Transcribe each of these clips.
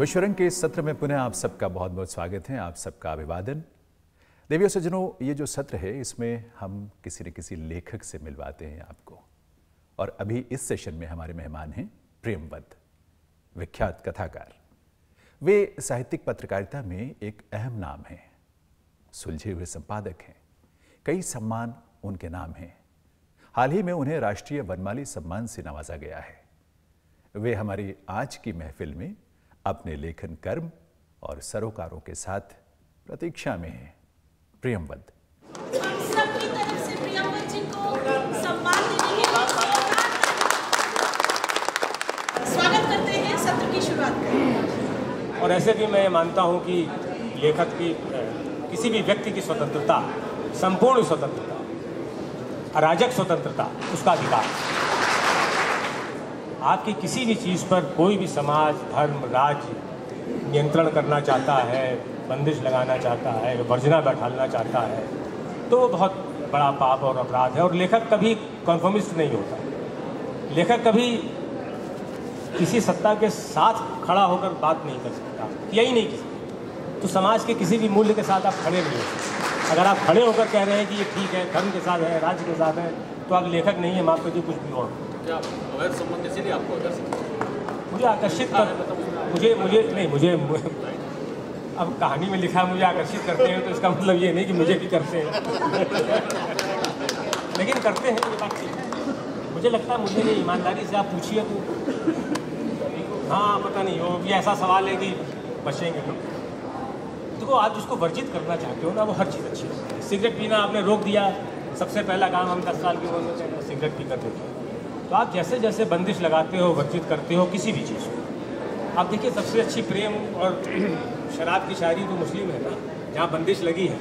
विश्वरंग के इस सत्र में पुनः आप सबका बहुत बहुत स्वागत है, आप सबका अभिवादन। देवियों सज्जनों, ये जो सत्र है इसमें हम किसी न किसी लेखक से मिलवाते हैं आपको, और अभी इस सेशन में हमारे मेहमान हैं प्रियंवद, विख्यात कथाकार। वे साहित्यिक पत्रकारिता में एक अहम नाम हैं, सुलझे हुए संपादक हैं, कई सम्मान उनके नाम हैं। हाल ही में उन्हें राष्ट्रीय वनमाली सम्मान से नवाजा गया है। वे हमारी आज की महफिल में अपने लेखन कर्म और सरोकारों के साथ प्रतीक्षा में हैं। प्रियंवद, हम सब की तरफ से प्रियंवद जी को सम्मान देने के लिए स्वागत करते हैं। सत्र की शुरुआत करें। और ऐसे भी मैं मानता हूं कि लेखक की, किसी भी व्यक्ति की स्वतंत्रता, संपूर्ण स्वतंत्रता, अराजक स्वतंत्रता उसका अधिकार। आपकी किसी भी चीज़ पर कोई भी समाज, धर्म, राज्य नियंत्रण करना चाहता है, बंदिश लगाना चाहता है, वर्जना बैठालना चाहता है, तो वो बहुत बड़ा पाप और अपराध है। और लेखक कभी कॉन्फॉर्मिस्ट नहीं होता। लेखक कभी किसी सत्ता के साथ खड़ा होकर बात नहीं कर सकता, यही नहीं किसी तो समाज के किसी भी मूल्य के साथ आप खड़े नहीं हो सकते। अगर आप खड़े होकर कह रहे हैं कि ये ठीक है, धर्म के साथ है, राज्य के साथ है, तो आप लेखक नहीं है, माफ कीजिए, कुछ भी और। क्या अवैध संबंध इसीलिए आपको मुझे आकर्षित कर मुझे मुझे नहीं मुझे अब कहानी में लिखा मुझे आकर्षित करते हैं, तो इसका मतलब ये नहीं कि मुझे भी करते हैं लेकिन करते हैं, ये बात ठीक है। मुझे लगता है, मुझे ईमानदारी से आप पूछिए तो हाँ, पता नहीं हो, ये ऐसा सवाल है कि बचेंगे तो आप जिसको वर्जित करना चाहते हो ना, वो हर चीज़ अच्छी है। सिगरेट पीना आपने रोक दिया, सबसे पहला काम हम 10 साल की उम्र में सिगरेट पी करते थे। तो आप जैसे जैसे बंदिश लगाते हो, वर्जित करते हो किसी भी चीज़ को। आप देखिए, सबसे अच्छी प्रेम और शराब की शायरी तो मुस्लिम है ना, जहाँ बंदिश लगी है,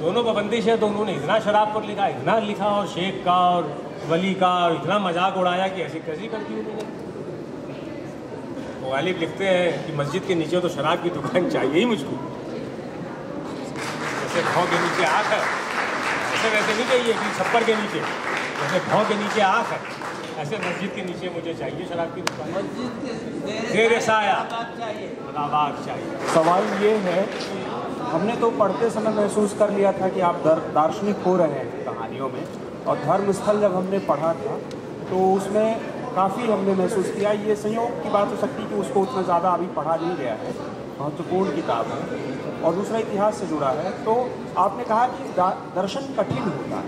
दोनों पर बंदिश है, तो उन्होंने इतना शराब पर लिखा, इतना लिखा, और शेख का और वली का, और इतना मजाक उड़ाया कि ऐसी कैसी करती उन्होंने। गालिब लिखते हैं कि मस्जिद के नीचे तो शराब की दुकान चाहिए ही मुझको, जैसे भाव के नीचे आँख है ऐसे वैसे नहीं चाहिए कि छप्पर के नीचे, जैसे भाव के नीचे आँख है ऐसे मस्जिद के नीचे मुझे चाहिए शराब की दुकान, मस्जिद साया आबाद चाहिए। सवाल ये है, हमने तो पढ़ते समय महसूस कर लिया था कि आप दार्शनिक हो रहे हैं कहानियों में, और धर्मस्थल जब हमने पढ़ा था तो उसमें काफ़ी हमने महसूस किया। ये संयोग की बात हो सकती है कि उसको उतना ज़्यादा अभी पढ़ा नहीं गया है, महत्वपूर्ण किताब है, और दूसरा इतिहास से जुड़ा है। तो आपने कहा कि दर्शन कठिन होता है।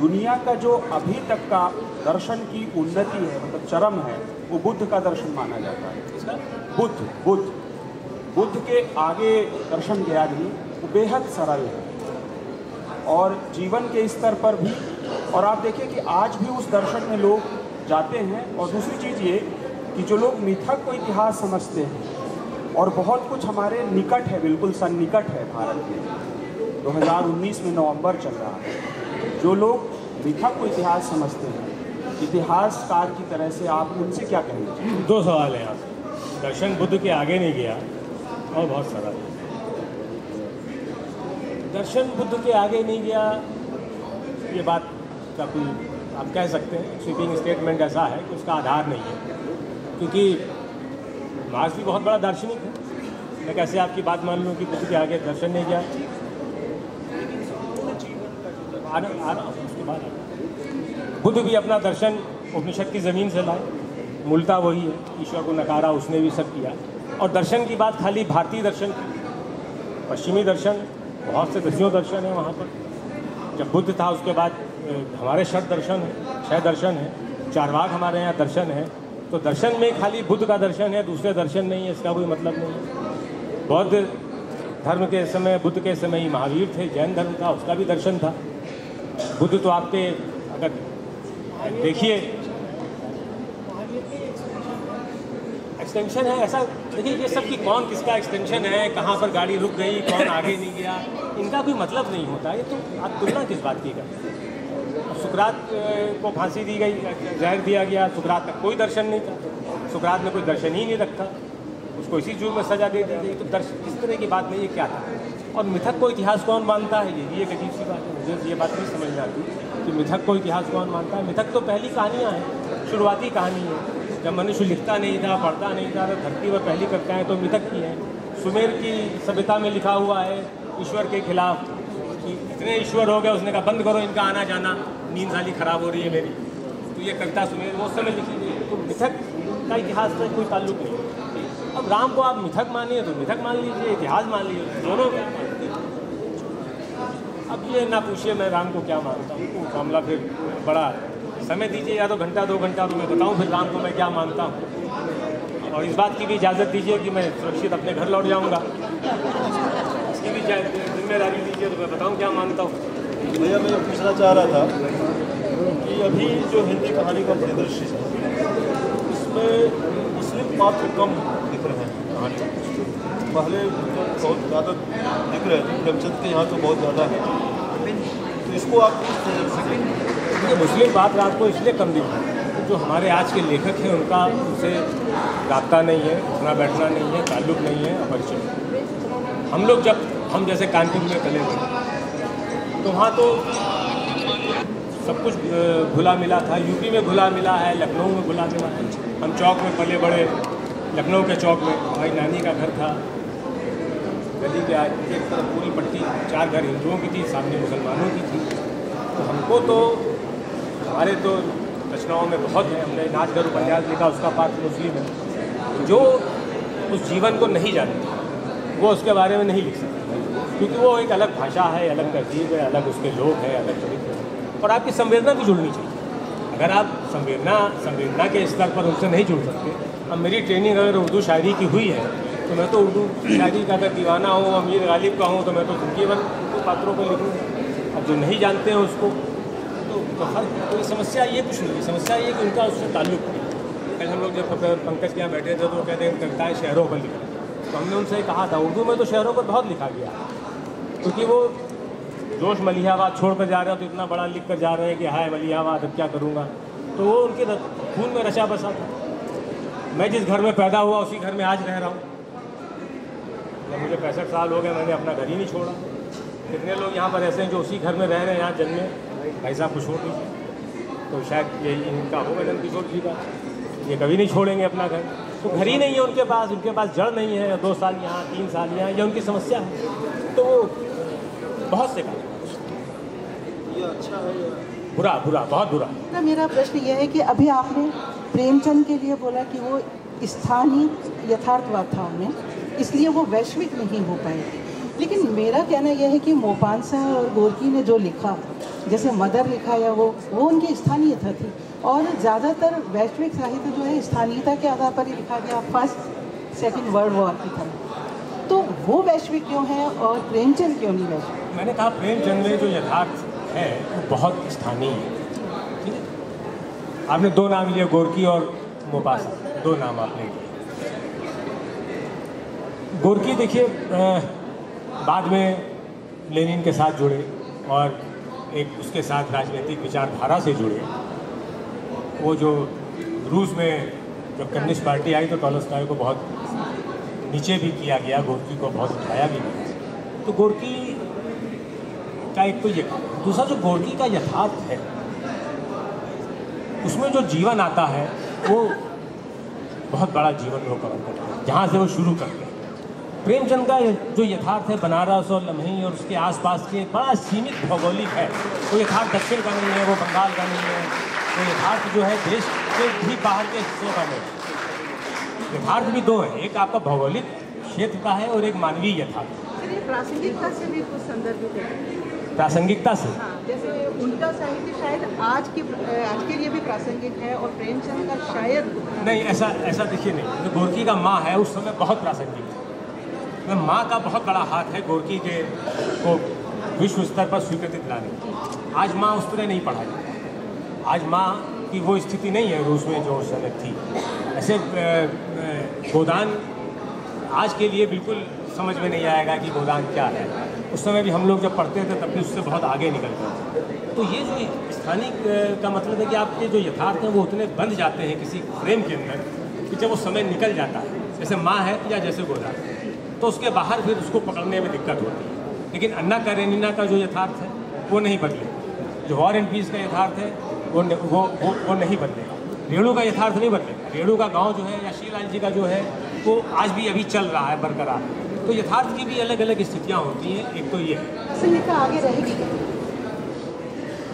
दुनिया का जो अभी तक का दर्शन की उन्नति है, मतलब चरम है, वो बुद्ध का दर्शन माना जाता है। बुद्ध के आगे दर्शन गया नहीं, वो बेहद सरल है और जीवन के स्तर पर भी। और आप देखिए कि आज भी उस दर्शन में लोग जाते हैं। और दूसरी चीज़ ये कि जो लोग मिथक को इतिहास समझते हैं, और बहुत कुछ हमारे निकट है, बिल्कुल सन्निकट है, भारत में 2019 में नवंबर चल रहा है। जो लोग मिथक को इतिहास समझते हैं, इतिहासकार की तरह से आप उनसे क्या कहेंगे? 2 सवाल हैं आपसे। दर्शन बुद्ध के आगे नहीं गया और बहुत सारा दर्शन बुद्ध के आगे नहीं गया, ये बात काफ़ी आप कह सकते हैं स्वीपिंग स्टेटमेंट ऐसा है कि उसका आधार नहीं है, क्योंकि मार्क्स भी बहुत बड़ा दार्शनिक है। मैं कैसे आपकी बात मान लूँ कि बुद्ध के आगे दर्शन नहीं गया? उसके बाद बुद्ध भी अपना दर्शन उपनिषद की ज़मीन से लाए, मूलता वही है, ईश्वर को नकारा, उसने भी सब किया। और दर्शन की बात खाली भारतीय दर्शन, पश्चिमी दर्शन, बहुत से दर्शनों दर्शन है वहाँ पर। जब बुद्ध था उसके बाद हमारे षट दर्शन है, 6 दर्शन है, 4 वाक हमारे यहाँ दर्शन है। तो दर्शन में खाली बुद्ध का दर्शन है, दूसरे दर्शन नहीं है, इसका कोई मतलब नहीं है। बौद्ध धर्म के समय, बुद्ध के समय ही महावीर थे, जैन धर्म था, उसका भी दर्शन था। बुद्ध तो आपके अगर देखिए एक्सटेंशन है, ऐसा देखिए ये सब कि कौन किसका एक्सटेंशन है, कहाँ पर गाड़ी रुक गई, कौन आगे नहीं गया, इनका कोई मतलब नहीं होता। ये तो आप तुलना किस बात की करते? सुकरात को फांसी दी गई, जहर दिया गया, सुकरात का कोई दर्शन नहीं था, सुकरात ने कोई दर्शन ही नहीं रखा, उसको इसी जुर्म में सजा दे दी गई। तो दर्शन इस तरह की बात नहीं है, क्या था? और मिथक को इतिहास कौन मानता है, ये भी एक अजीब सी बात है। मुझे ये बात नहीं समझ में आती कि मिथक को इतिहास कौन मानता है। मिथक तो पहली कहानियाँ हैं, शुरुआती कहानी है, जब मनुष्य लिखता नहीं था, पढ़ता नहीं था, तो धरती पर पहली कविताएँ तो मिथक की हैं। सुमेर की सभ्यता में लिखा हुआ है ईश्वर के खिलाफ कि इतने ईश्वर हो गए, उसने कहा बंद करो इनका आना जाना, नींद साली खराब हो रही है मेरी। तो ये कविता सुमेर वो समय लिखी थी, तो मिथक का इतिहास से कोई ताल्लुक नहीं। अब राम को आप मिथक मानिए तो मिथक मान लीजिए, इतिहास मान लीजिए, दोनों। अब ये ना पूछिए मैं राम को क्या मानता हूँ, मामला फिर बड़ा समय दीजिए, या तो घंटा दो घंटा तो मैं बताऊं फिर राम को मैं क्या मानता हूं। और इस बात की भी इजाज़त दीजिए कि मैं सुरक्षित अपने घर लौट जाऊंगा, इसकी भी जिम्मेदारी दीजिए तो मैं बताऊं क्या मानता हूं। भैया मैं पूछना चाह रहा था कि अभी जो हिंदी कहानी का परिदृश्य है उसमें मुस्लिम पात्र कम दिख रहे हैं कहानी में, पहले बहुत ज़्यादा दिख रहे थे, प्रेमचंद के यहाँ तो बहुत ज़्यादा है। तो इसको आप कुछ मुस्लिम बात रात को इसलिए कम दिखा जो हमारे आज के लेखक हैं उनका उनसे रब्ता नहीं है, उठना बैठना नहीं है, ताल्लुक नहीं है, अपरिचय। हम लोग जब हम जैसे कानपुर में चले थे तो वहाँ तो सब कुछ घुला मिला था, यूपी में घुला मिला है, लखनऊ में घुला मिला है। हम चौक में पले बड़े, लखनऊ के चौक में भाई नानी का घर था, गली के आज एक तरफ पूरी पट्टी चार घर हिंदुओं की थी, सामने मुसलमानों की थी। तो हमको तो हमारे तो रचनाओं में बहुत है, हमने नाच गरू पंजाब लिखा, उसका पात्र मुस्लिम है। जो उस जीवन को नहीं जानते वो उसके बारे में नहीं लिख सकते, क्योंकि वो एक अलग भाषा है, अलग तहजीब है, अलग उसके लोग हैं, अलग चरित्र है, और आपकी संवेदना भी जुड़नी चाहिए। अगर आप संवेदना के स्तर पर उनसे नहीं जुड़ सकते। अब मेरी ट्रेनिंग अगर उर्दू शायरी की हुई है तो मैं तो उर्दू शायरी का अगर दीवाना हूँ, अमीर गालिब का हूँ, तो मैं तो जिंदगी भर उर्दू पात्रों को लिखूँ। अब जो नहीं जानते हैं उसको तो हर कोई समस्या ये कुछ नहीं है, समस्या ये कि उनका उससे ताल्लुक नहीं। कल हम लोग जब पंकज के यहाँ बैठे थे तो वो कहते हैं कविताएँ शहरों पर लिखा, तो हमने उनसे कहा था उर्दू में तो शहरों पर बहुत लिखा गया, क्योंकि वो जोश मलिहाबाद छोड़ कर जा रहे हो तो इतना बड़ा लिख कर जा रहे हैं कि हाय मलिहाबाद अब क्या करूँगा, तो वो उनके खून में रचा बसा था। मैं जिस घर में पैदा हुआ उसी घर में आज रह रहा हूँ, मुझे 65 साल हो गए, मैंने अपना घर ही नहीं छोड़ा। कितने लोग यहाँ पर ऐसे हैं जो उसी घर में रह रहे हैं, यहाँ जन्मे। भाई साहब को छोड़ दीजिए तो शायद यही इनका होगा, जन किशोर जी का, ये कभी नहीं छोड़ेंगे अपना घर, तो घर ही नहीं है उनके पास, उनके पास जड़ नहीं है। 2 साल यहाँ, 3 साल यहाँ, ये उनकी समस्या है। तो वो बहुत से काम अच्छा है, बुरा बुरा बहुत बुरा। तो मेरा प्रश्न यह है कि अभी आपने प्रेमचंद के लिए बोला कि वो स्थानीय यथार्थवाद था उनमें, इसलिए वो वैश्विक नहीं हो पाए, लेकिन मेरा कहना यह है कि मोपांसा और गोरकी ने जो लिखा, जैसे मदर लिखा या वो उनकी स्थानीयता थी, और ज़्यादातर वैश्विक साहित्य जो है स्थानीयता के आधार पर ही लिखा गया, फर्स्ट, सेकंड वर्ल्ड वॉर की तरह। तो वो वैश्विक क्यों है और प्रेमचंद क्यों नहीं वैश्विक? मैंने कहा प्रेमचंद में जो यथार्थ है वो बहुत स्थानीय है, ठीक है। आपने 2 नाम लिए, गोरकी और मोपासा, 2 नाम आपने लिए। गोरकी देखिए बाद में लेनिन के साथ जुड़े और एक उसके साथ राजनीतिक विचारधारा से जुड़े। वो जो रूस में जब कम्युनिस्ट पार्टी आई तो टॉलस्टॉय को बहुत नीचे भी किया गया, गोरकी को बहुत उठाया भी गया। तो गोरकी का एक तो ये, दूसरा जो गोरकी का यथार्थ है उसमें जो जीवन आता है वो बहुत बड़ा जीवन वो कवर करता है, जहाँ से वो शुरू करते हैं। प्रेमचंद का जो यथार्थ है बनारस और लम्ही और उसके आसपास के बड़ा सीमित भौगोलिक है, वो यथार्थ दक्षिण का नहीं है, वो बंगाल का नहीं है, वो यथार्थ जो है देश के भी बाहर के हिस्सों का नहीं। यथार्थ भी 2 है, एक आपका भौगोलिक क्षेत्र का है और एक मानवीय यथार्थ। प्रासंगिकता से भी कुछ संदर्भित है, प्रासंगिकता से जैसे उनका साहित्य शायद आज के लिए भी प्रासंगिक है और प्रेमचंद का शायद नहीं। ऐसा देखिए नहीं, जो गोरकी का माँ है उस समय बहुत प्रासंगिक है, माँ का बहुत बड़ा हाथ है गोरकी के को विश्व स्तर पर स्वीकृति दिलाने की। आज माँ उस तरह नहीं पढ़ाई, आज माँ की वो स्थिति नहीं है रूस में जो उस समय थी। ऐसे गोदान आज के लिए बिल्कुल समझ में नहीं आएगा कि गोदान क्या है, उस समय भी हम लोग जब पढ़ते थे तब भी उससे बहुत आगे निकलते थे। तो ये जो स्थानीय का मतलब है कि आपके जो यथार्थ हैं वो उतने बंध जाते हैं किसी फ्रेम के अंदर कि जब वो समय निकल जाता है, जैसे माँ है या जैसे गोदान, तो उसके बाहर फिर उसको पकड़ने में दिक्कत होती है। लेकिन अन्ना कारेनिना का जो यथार्थ है वो नहीं बदलेगा, जो वॉर एंड पीस का यथार्थ है वो नहीं बदलेगा। रेणु का यथार्थ नहीं बदलेगा। रेणु का गांव जो है या श्री लाल जी का जो है वो आज भी अभी चल रहा है बरकरार। तो यथार्थ की भी अलग अलग स्थितियाँ होती हैं। एक तो ये है आगे रहेगी।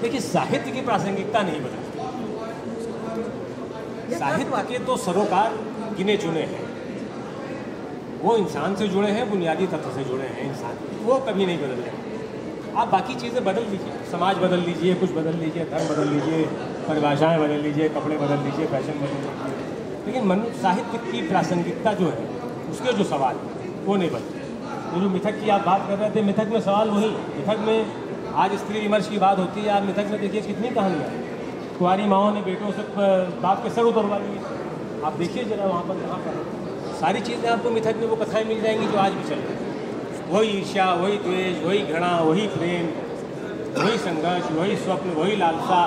देखिए साहित्य की प्रासंगिकता नहीं बदलती। साहित्य के तो सरोकार गिने चुने हैं, वो इंसान से जुड़े हैं, बुनियादी तत्व से जुड़े हैं इंसान, वो कभी नहीं बदल रहे। आप बाकी चीज़ें बदल दीजिए, समाज बदल लीजिए, कुछ बदल लीजिए, धर्म बदल लीजिए, परिभाषाएं बदल लीजिए, कपड़े बदल लीजिए, फैशन बदल लीजिए, लेकिन साहित्य की प्रासंगिकता जो है उसके जो सवाल वो नहीं बदलते। तो जो मिथक की आप बात कर रहे थे, मिथक में सवाल वही, मिथक में आज स्त्री विमर्श की बात होती है। आप मिथक में देखिए कितनी कहानियाँ हैं, कुंवारी माओं ने बेटों से बाप के सर उतरवा दिए। आप देखिए जरा वहाँ पर, कहाँ पर सारी चीज़ें आपको मिथक में वो कथाएँ मिल जाएंगी जो आज भी चल रही हैं। वही ईर्ष्या, वही द्वेष, वही घृणा, वही प्रेम, वही संघर्ष, वही स्वप्न, वही लालसा,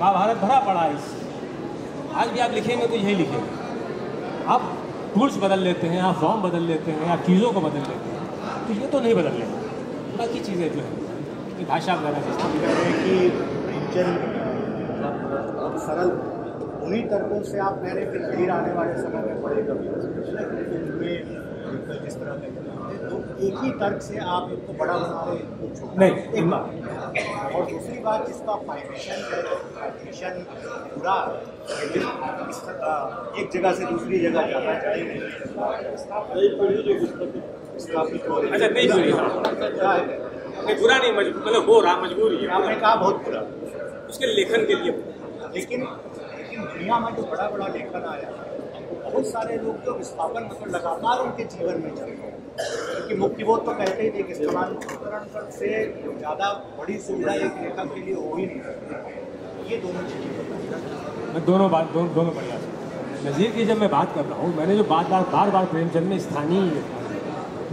महाभारत भरा पड़ा है इससे। आज भी आप लिखेंगे तो यही लिखेंगे। आप टूल्स बदल लेते हैं, आप फॉर्म बदल लेते हैं, आप चीज़ों को बदल लेते हैं, तो ये तो नहीं बदल लेते। बाकी चीज़ें जो है भाषा वगैरह कि अब सरल उन्हीं तर्कों से आप कह रहे थे फिर आने वाले समय में पड़ेगा जिस तरह तो एक ही तर्क से आप इनको बड़ा बनाते नहीं एक बात। और दूसरी बात जिसका पाइपेशन पूरा एक जगह से दूसरी जगह जाना चाहिए अच्छा नहीं बुरा नहीं मतलब हो रहा मजबूरी है आपने कहा बहुत बुरा उसके लेखन के लिए। लेकिन दुनिया में जो बड़ा बड़ा लेखन आया बहुत सारे लोग तो विस्थापन मतलब लगातार उनके जीवन में चल रहे हैं क्योंकि मुक्तिबोध तो कहते ही थे कि स्थानांतरण से ज़्यादा बड़ी सुविधा एक लेखक के लिए हो ही नहीं। ये दोनों चीज़ें मैं दोनों बढ़िया नज़ीर की जब मैं बात कर रहा हूँ, मैंने जो बार बार प्रेमचंद में स्थानीय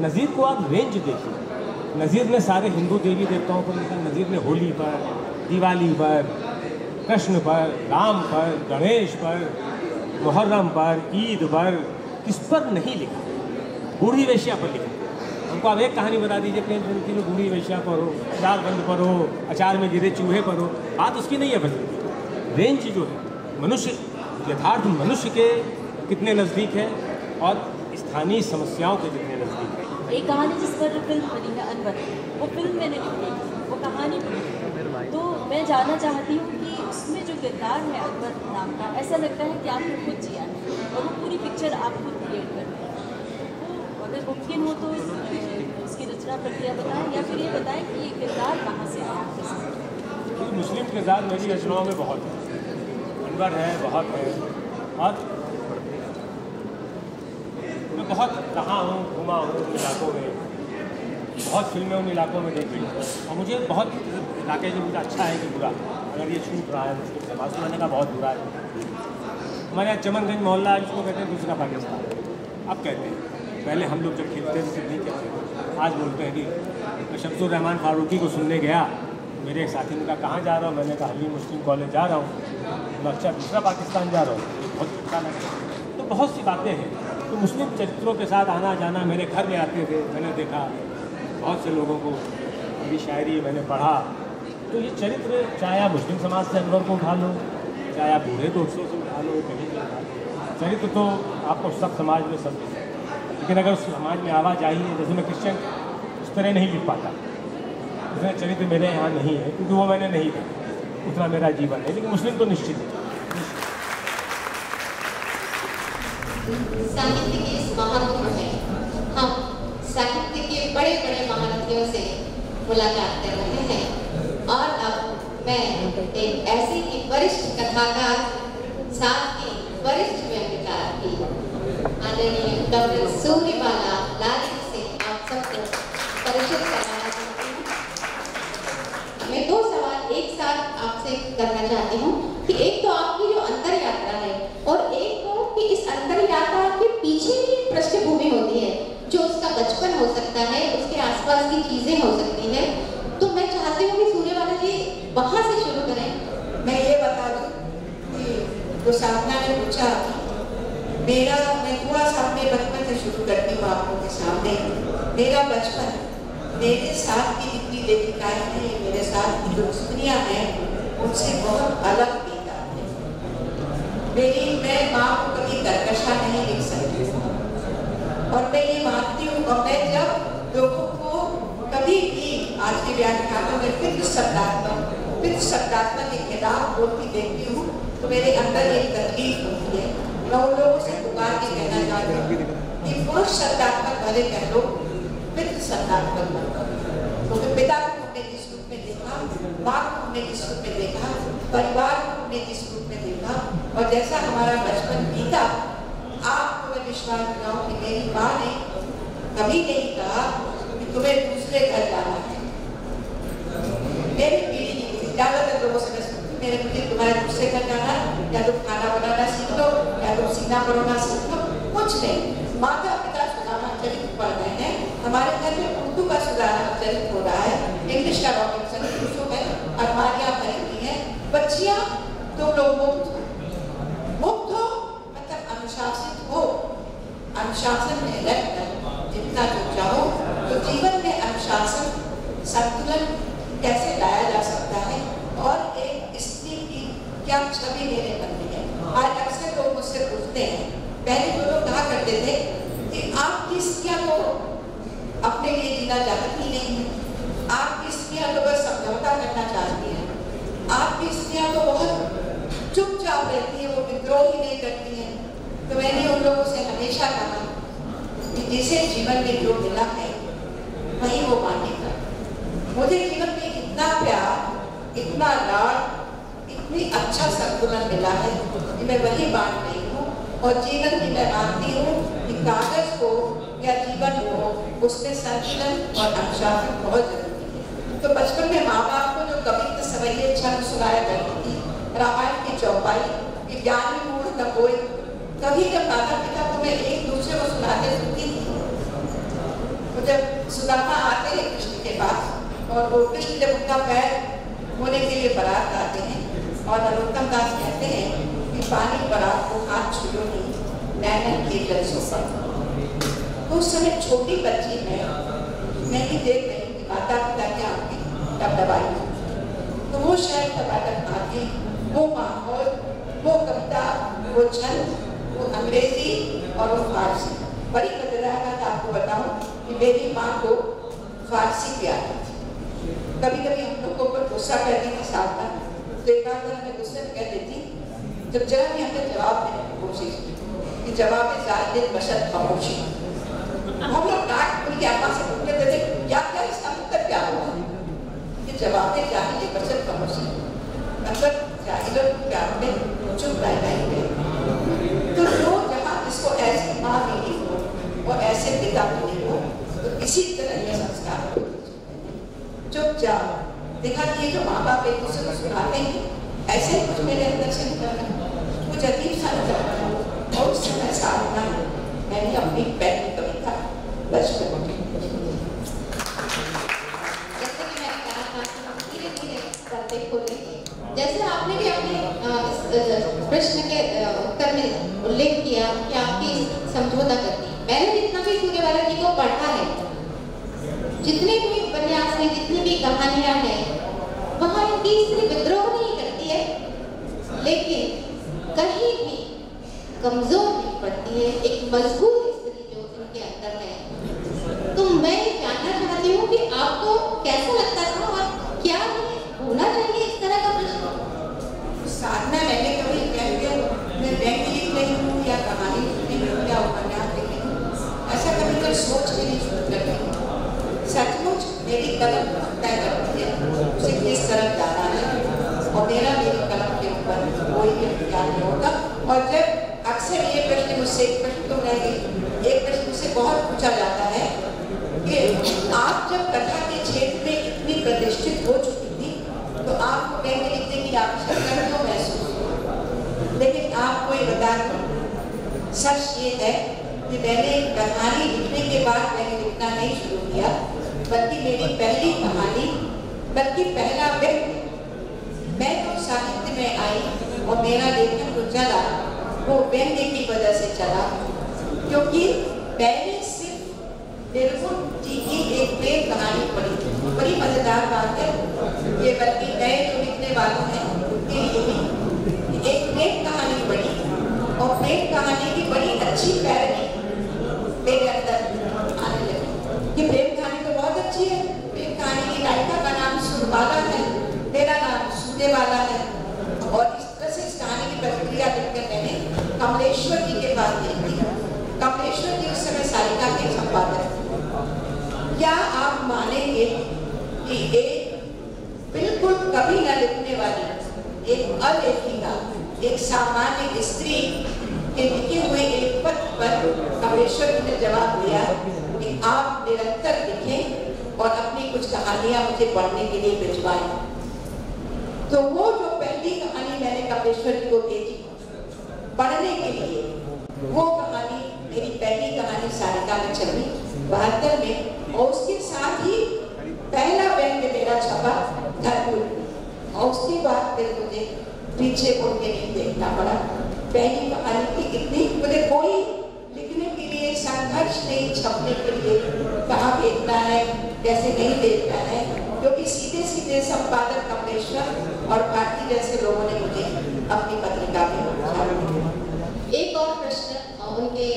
नज़ीर को आप रेंज देखिए। नज़ीर ने सारे हिंदू देवी देवताओं पर लिखा, नज़ीर ने होली पर, दिवाली पर, कृष्ण पर, राम पर, गणेश पर, मुहर्रम पर, ईद पर, किस पर नहीं लिखा। बूढ़ी वेश्या पर लिखा। हमको आप एक कहानी बता दीजिए प्रेमचंद की जो बूढ़ी वेश्या पर हो, अचार बंद पर हो, अचार में गिरे चूहे पर हो, बात उसकी नहीं है। बस रेंज जो है मनुष्य यथार्थ मनुष्य के कितने नज़दीक है और स्थानीय समस्याओं के कितने नज़दीक है। एक कहानी जिस पर फिल्म बनी है अनवर, वो फिल्म मैंने लिखी, वो कहानी बनी, तो मैं जानना चाहती हूँ उसमें जो किरदार है अकबर नाम का, ऐसा लगता है कि आपने खुद जिया है और वो पूरी पिक्चर आप खुद क्रिएट करते हैं। तो अगर मुमकिन हो तो उसकी रचना प्रक्रिया बताएं या फिर ये बताएं कि ये किरदार कहाँ से आया आपके। मुस्लिम किरदार मेरी रचनाओं में बहुत है, अनवर है, बहुत है, और मैं बहुत रहा हूँ, घुमा हूँ उन इलाकों में, बहुत फिल्में उन इलाकों में देखी और मुझे बहुत इलाके जो मुझे अच्छा है कि बुरा अगर ये छूट रहा है मुश्किल से बात सुनाने का बहुत बुरा है। हमारे यहाँ चमनगंज मोहल्ला जिसको कहते हैं दूसरा पाकिस्तान अब कहते हैं, पहले हम लोग जब खेलते थे नहीं कहते, आज बोलते हैं कि मैं शमसुर्रहमान फारूकी को सुनने गया, मेरे एक साथी ने कहा कहाँ जा रहा हूँ, मैंने कहा हलीम मुस्लिम कॉलेज जा रहा हूँ, मैं अच्छा दूसरा पाकिस्तान जा रहा हूँ, बहुत अच्छा लगा। तो बहुत सी बातें हैं। तो मुस्लिम चरित्रों के साथ आना जाना, मेरे घर में आते थे, मैंने देखा बहुत से लोगों को, मेरी शायरी मैंने पढ़ा। तो ये चरित्र चाहे आप मुस्लिम समाज से अनवर को उठा लो, चाहे आप बूढ़े दोस्तों से उठा लो, कहीं से उठा लो, चरित्र तो आपको सब समाज में सब। लेकिन अगर उस समाज में आवाज़ आई है, जैसे मैं क्रिश्चियन उस तरह नहीं लिख पाता, उसमें चरित्र मेरे यहाँ नहीं है क्योंकि वो मैंने नहीं लिखा, उतना मेरा जीवन है, लेकिन मुस्लिम तो निश्चित है। साहित्य के इस महारत्न में हम साहित्य के बड़े बड़े महारत्नों से मुलाकात कर रहे हैं और अब मैं एक ऐसी ही वरिष्ठ कथाकार साथ ही वरिष्ठ व्यंग्यकार की आदरणीय डॉक्टर सूर्यबाला लाली से आप सबको परिचित कराना चाहती हूँ। मैं दो सवाल एक साथ आपसे करना चाहती हूँ कि एक तो आपकी जो अंतर यात्रा है और एक तो कि इस अंतर यात्रा के पीछे की पृष्ठभूमि होती है जो उसका बचपन हो सकता है, उसके आसपास की चीजें हो सकती है। तो मैं चाहती हूँ कि सूर्यबाला जी वहाँ से शुरू करें। मैं ये बता दूँ कि जो साधना ने पूछा मेरा, मैं थोड़ा सा अपने बचपन से शुरू करती हूँ आप लोगों के सामने। मेरा बचपन मेरे साथ की जितनी लेखिकाएँ हैं, मेरे साथ की जो दुश्मनियाँ हैं, उनसे बहुत अलग बीता है। मैं बात कभी कर्कशा नहीं लिख सकती और मैं ये मानती हूँ और मैं जब लोगों को कभी भी आज के व्याख्यानों में फिर शब्दात्मक के खिलाफ बोलती देखती हूँ तो मेरे अंदर एक तकलीफ होती है। मैं उन लोगों से पुकार के कहना चाहती हूँ कि वो शब्दात्मक भले कह लो फिर शब्दात्मक मत करो। पिता को हमने जिस रूप में देखा, माँ को हमने जिस रूप में देखा, परिवार को हमने जिस रूप में देखा और जैसा हमारा बचपन बीता, आपको मैं विश्वास दिलाऊं कि मेरी माँ ने कभी नहीं कहा कि तुम्हें दूसरे घर जाना है। मेरी पीढ़ी नहीं, ज्यादातर लोगों से मैं सुनती हूँ मेरे मुझे तुम्हारे दूसरे घर जाना, या तुम खाना बनाना सीख लो, या तुम सीना बनाना सीख लो, कुछ नहीं। माता पिता सुधारना चरित्र पढ़ रहे हैं। हमारे घर में उर्दू का सुधारना चरित्र हो रहा है, इंग्लिश का डॉक्यूमेंट पुस्तकों में अलमारियाँ भरी हुई है। बच्चियाँ तुम लोगों अनुशासन में रहकर जितना जो चाहो, तो जीवन में अनुशासन संतुलन कैसे लाया जा सकता है और एक स्त्री की क्या छवि लेने बनती है। आज अक्सर लोग मुझसे पूछते हैं, पहले जो लोग कहा करते थे कि आपकी स्त्रियाँ को अपने लिए जीना चाहती नहीं है, आपकी स्त्रियाँ को बस समझौता करना चाहती है, आपकी स्त्रियाँ को बहुत चुपचाप रहती है, वो विद्रोह ही नहीं करती है। तो मैंने उन लोगों से हमेशा कहा कि जिसे जीवन में जो मिला है वही वो मानेगा। मुझे जीवन में इतना प्यार, इतना लाड़, इतनी अच्छा संतुलन मिला है कि मैं वही बांट रही हूँ। और जीवन में मैं मानती हूँ कि कागज हो या जीवन हो, उसमें संतुलन और अनुशासन बहुत जरूरी है। तो बचपन में माँ बाप को जो कविता सवैये छंद सुनाया करती थी, रामायण की चौपाई, विज्ञान मूढ़ न कोई, कभी जब माता पिता को मैं एक दूसरे को सुनाते सुनती थी, तो जब सुदामा आते हैं कृष्ण के पास और वो कृष्ण जब उनका पैर होने के लिए बरात लाते हैं और नरोत्तम दास कहते हैं कि पानी बरात को हाथ छुओ नहीं, नैनन के जल सो पड़ो। तो उस समय छोटी बच्ची मैं ही देख रही हूँ कि माता पिता क्या आते डबडबाई, तो वो शायद डबाडब आती, वो माहौल, वो कविता, वो छंद, वो अंग्रेजी और वो फारसी। बड़ी बदलाव था। आपको बताऊं कि मेरी माँ को फारसी भी आती थी। कभी कभी हम लोगों पर गुस्सा करने के साथ तो एक बार मैं गुस्से में कह देती, जब जरा भी हमने जवाब देने की कोशिश की कि जवाब में जाहिर बशर खामोशी, हम लोग डांट पूरी आवाज से बोलते थे या क्या इसका मतलब क्या हुआ कि जवाब में जाहिर बशर खामोशी मतलब जाहिर प्यार में चुप रहना। तो जो जहाँ इसको ऐसी माँ मिली हो और ऐसे पिता मिले हो, तो इसी तरह ये संस्कार चुपचाप देखा कि ये जो माँ बाप एक दूसरे को सुनाते हैं, ऐसे कुछ मेरे अंदर से निकल रहा, कुछ अजीब सा निकल रहा। और उस समय साधना मैंने अपनी पहली कविता बचपन की, जैसे कि मैंने कहा धीरे धीरे करते खोले, जैसे आपने भी अपने प्रश्न के उत्तर में उल्लेख किया कि आपकी समझौता करती। मैंने जितना भी सूर्य वाली को पढ़ा है, जितने भी उपन्यास हैं, जितनी भी कहानियां हैं, वहाँ इनकी स्त्री विद्रोह नहीं करती है, लेकिन कहीं भी कमजोर नहीं पड़ती है, एक मजबूत स्त्री जो उनके अंदर है। तो मैं जानना चाहती हूँ कि आपको कैसा लगता था और क्या होना चाहिए इस तरह का प्रश्न? साधना मैंने कभी मैं व्यंग्य लिख रही हूँ या कहानी लिखने में क्या उपन्यास लिख रही हूँ, ऐसा कभी कोई सोच भी नहीं कर रही। सचमुच मेरी कलम तय करती है उसे किस तरफ जाना है और मेरा मेरी कलम के ऊपर कोई भी अधिकार नहीं होता। और जब अक्सर ये प्रश्न मुझसे, एक प्रश्न तो रह गई, एक प्रश्न मुझसे बहुत पूछा जाता है कि आप जब कथा के क्षेत्र में इतनी प्रतिष्ठित हो चुकी थी तो आपको व्यंग्य लिखने की आवश्यकता क्यों महसूस? लेकिन आपको ये बता दूं, सच ये है कि मैंने कहानी लिखने के बाद मैंने लिखना नहीं शुरू किया, बल्कि मेरी पहली कहानी, बल्कि पहला व्यंग्य, मैं तो साहित्य में आई और मेरा लेखन जो चला वो व्यंग्य की वजह से चला, क्योंकि मैंने सिर्फ निर्गुण जी की एक प्रेम कहानी पढ़ी थी। बड़ी मजेदार बात है ये, बल्कि नए जो लिखने वालों हैं उनके लिए एक प्रेम कहानी पढ़ी अच्छी पैरवी आने लगी। ये प्रेम कहानी तो बहुत अच्छी है। प्रेम कहानी की नायिका का नाम सुनवाला है, तेरा नाम सुनने वाला है। और इस तरह से इस कहानी की प्रतिक्रिया देखकर मैंने कमलेश्वर जी के बात देखी। कमलेश्वर जी उस समय सारिका के संपादक। क्या आप मानेंगे कि एक बिल्कुल कभी न लिखने वाली एक अलेखिका, एक सामान्य स्त्री के लिखे हुए एक पत्र पर कमलेश्वर जी ने जवाब दिया कि आप निरंतर लिखें और अपनी कुछ कहानियां मुझे पढ़ने के लिए भिजवाएं। तो वो जो पहली कहानी मैंने कमलेश्वर जी को भेजी पढ़ने के लिए, वो कहानी मेरी पहली कहानी सारिका में छपी 72 में। और उसके साथ ही पहला व्यंग्य मेरा छपा धरपुर। और उसके बाद फिर मुझे पीछे उड़ के नहीं देखना पड़ा। पहली कहानी की इतनी मुझे कोई लिखने के लिए संघर्ष नहीं, छपने के लिए कहाँ देखना है, कैसे नहीं देखना है, क्योंकि सीधे सीधे संपादक कमलेश्वर और भारती जैसे लोगों ने मुझे अपनी पत्रिका में उठाया। एक और प्रश्न उनके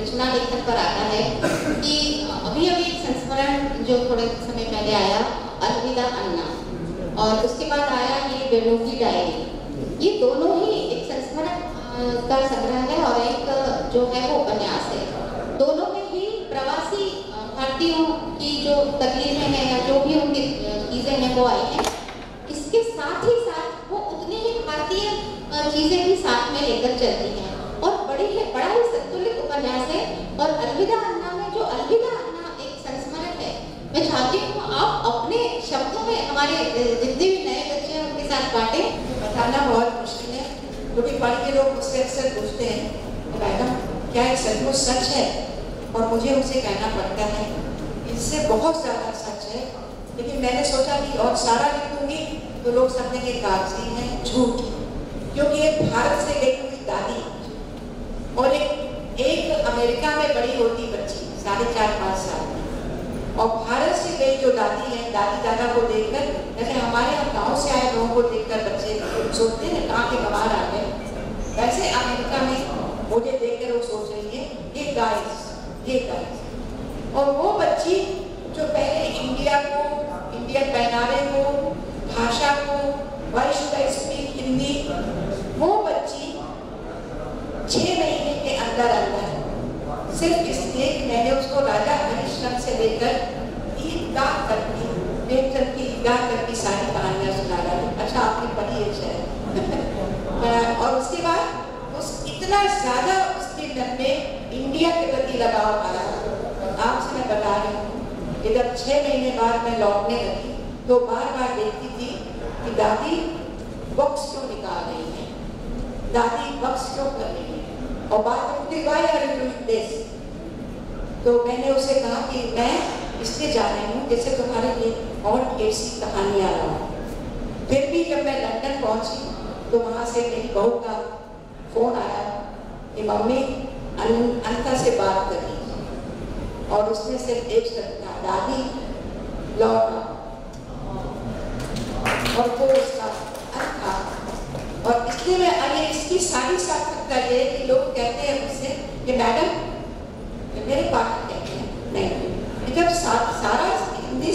रचना लेखन पर आता है कि अभी अभी एक संस्मरण जो थोड़े समय पहले आया अलविदा अन्ना, और उसके बाद आया ये बेड़ों की डायरी। ये दोनों ही एक संस्मरण का संग्रह है और एक जो है वो उपन्यास है। दोनों में ही प्रवासी भारतीयों की जो तकलीफें हैं या जो भी उनकी चीज़ें हैं वो आई हैं। इसके साथ ही साथ वो उतनी ही भारतीय चीज़ें भी साथ में लेकर चलती हैं और बड़ा ही संतुलित उपन्यास है। और अलविदा अन्ना में जो अलविदा अन्ना एक संस्मरण है, मैं चाहती हूँ आप अपने शब्दों में हमारे जितने भी नए बच्चे हैं उनके साथ बांटें। बताना बहुत मुश्किल है क्योंकि पढ़ के लोग उससे अक्सर पूछते हैं मैडम क्या ये सचमुच सच है, और मुझे उसे कहना पड़ता है इससे बहुत ज़्यादा सच है। लेकिन मैंने सोचा कि और सारा लिखूंगी तो लोग समझेंगे कागजी है, झूठ, क्योंकि एक भारत से गई हुई दादी और एक अमेरिका में बड़ी होती बच्ची 4.5 साल की, और भारत से गई जो दादी है, दादी दादा को देखकर जैसे हमारे यहाँ गाँव से आए लोगों को देखकर बच्चे सोचते हैं कहाँ के बाहर आ गए, वैसे अमेरिका में मुझे देखकर वो सोच रही है ये गाइस। और वो बच्ची जो पहले इंडिया को, इंडियन पहनावे को, भाषा को, वंश का स्पीक हिंदी, वो बच्ची 6 महीने के अंदर अंदर सिर्फ इसलिए मैंने उसको राजा हरिश्चंद्र से लेकर ईदगाह करती की करके सारी कहानियाँ सुना रहा है। अच्छा आपने पढ़ी है शायद। और उसके बाद उस इतना ज़्यादा उसके मन में इंडिया के प्रति लगाव आया। आपसे मैं बता रही हूँ कि जब 6 महीने बाद मैं लौटने लगी तो बार देखती थी कि दादी बॉक्स क्यों निकाल रही है, दादी बॉक्स क्यों कर रही है, और बात वाई तो मैंने उसे कहा कि मैं इसलिए जा रही हूँ जैसे तुम्हारे लिए और ऐसी कहानियाँ आ रहा। फिर भी जब मैं लंदन पहुँची तो वहाँ से मेरी बहू का फोन आया कि मम्मी अनंता से बात करी, और उसने सिर्फ एक शब्द कहा दादी लौटा, और वो उसका अर्थ था। और इसलिए मैं अरे इसकी सारी सार्थकता ये कि लोग कहते हैं मुझसे कि मैडम मेरे पाठ कहते हैं नहीं, जब सारा हिंदी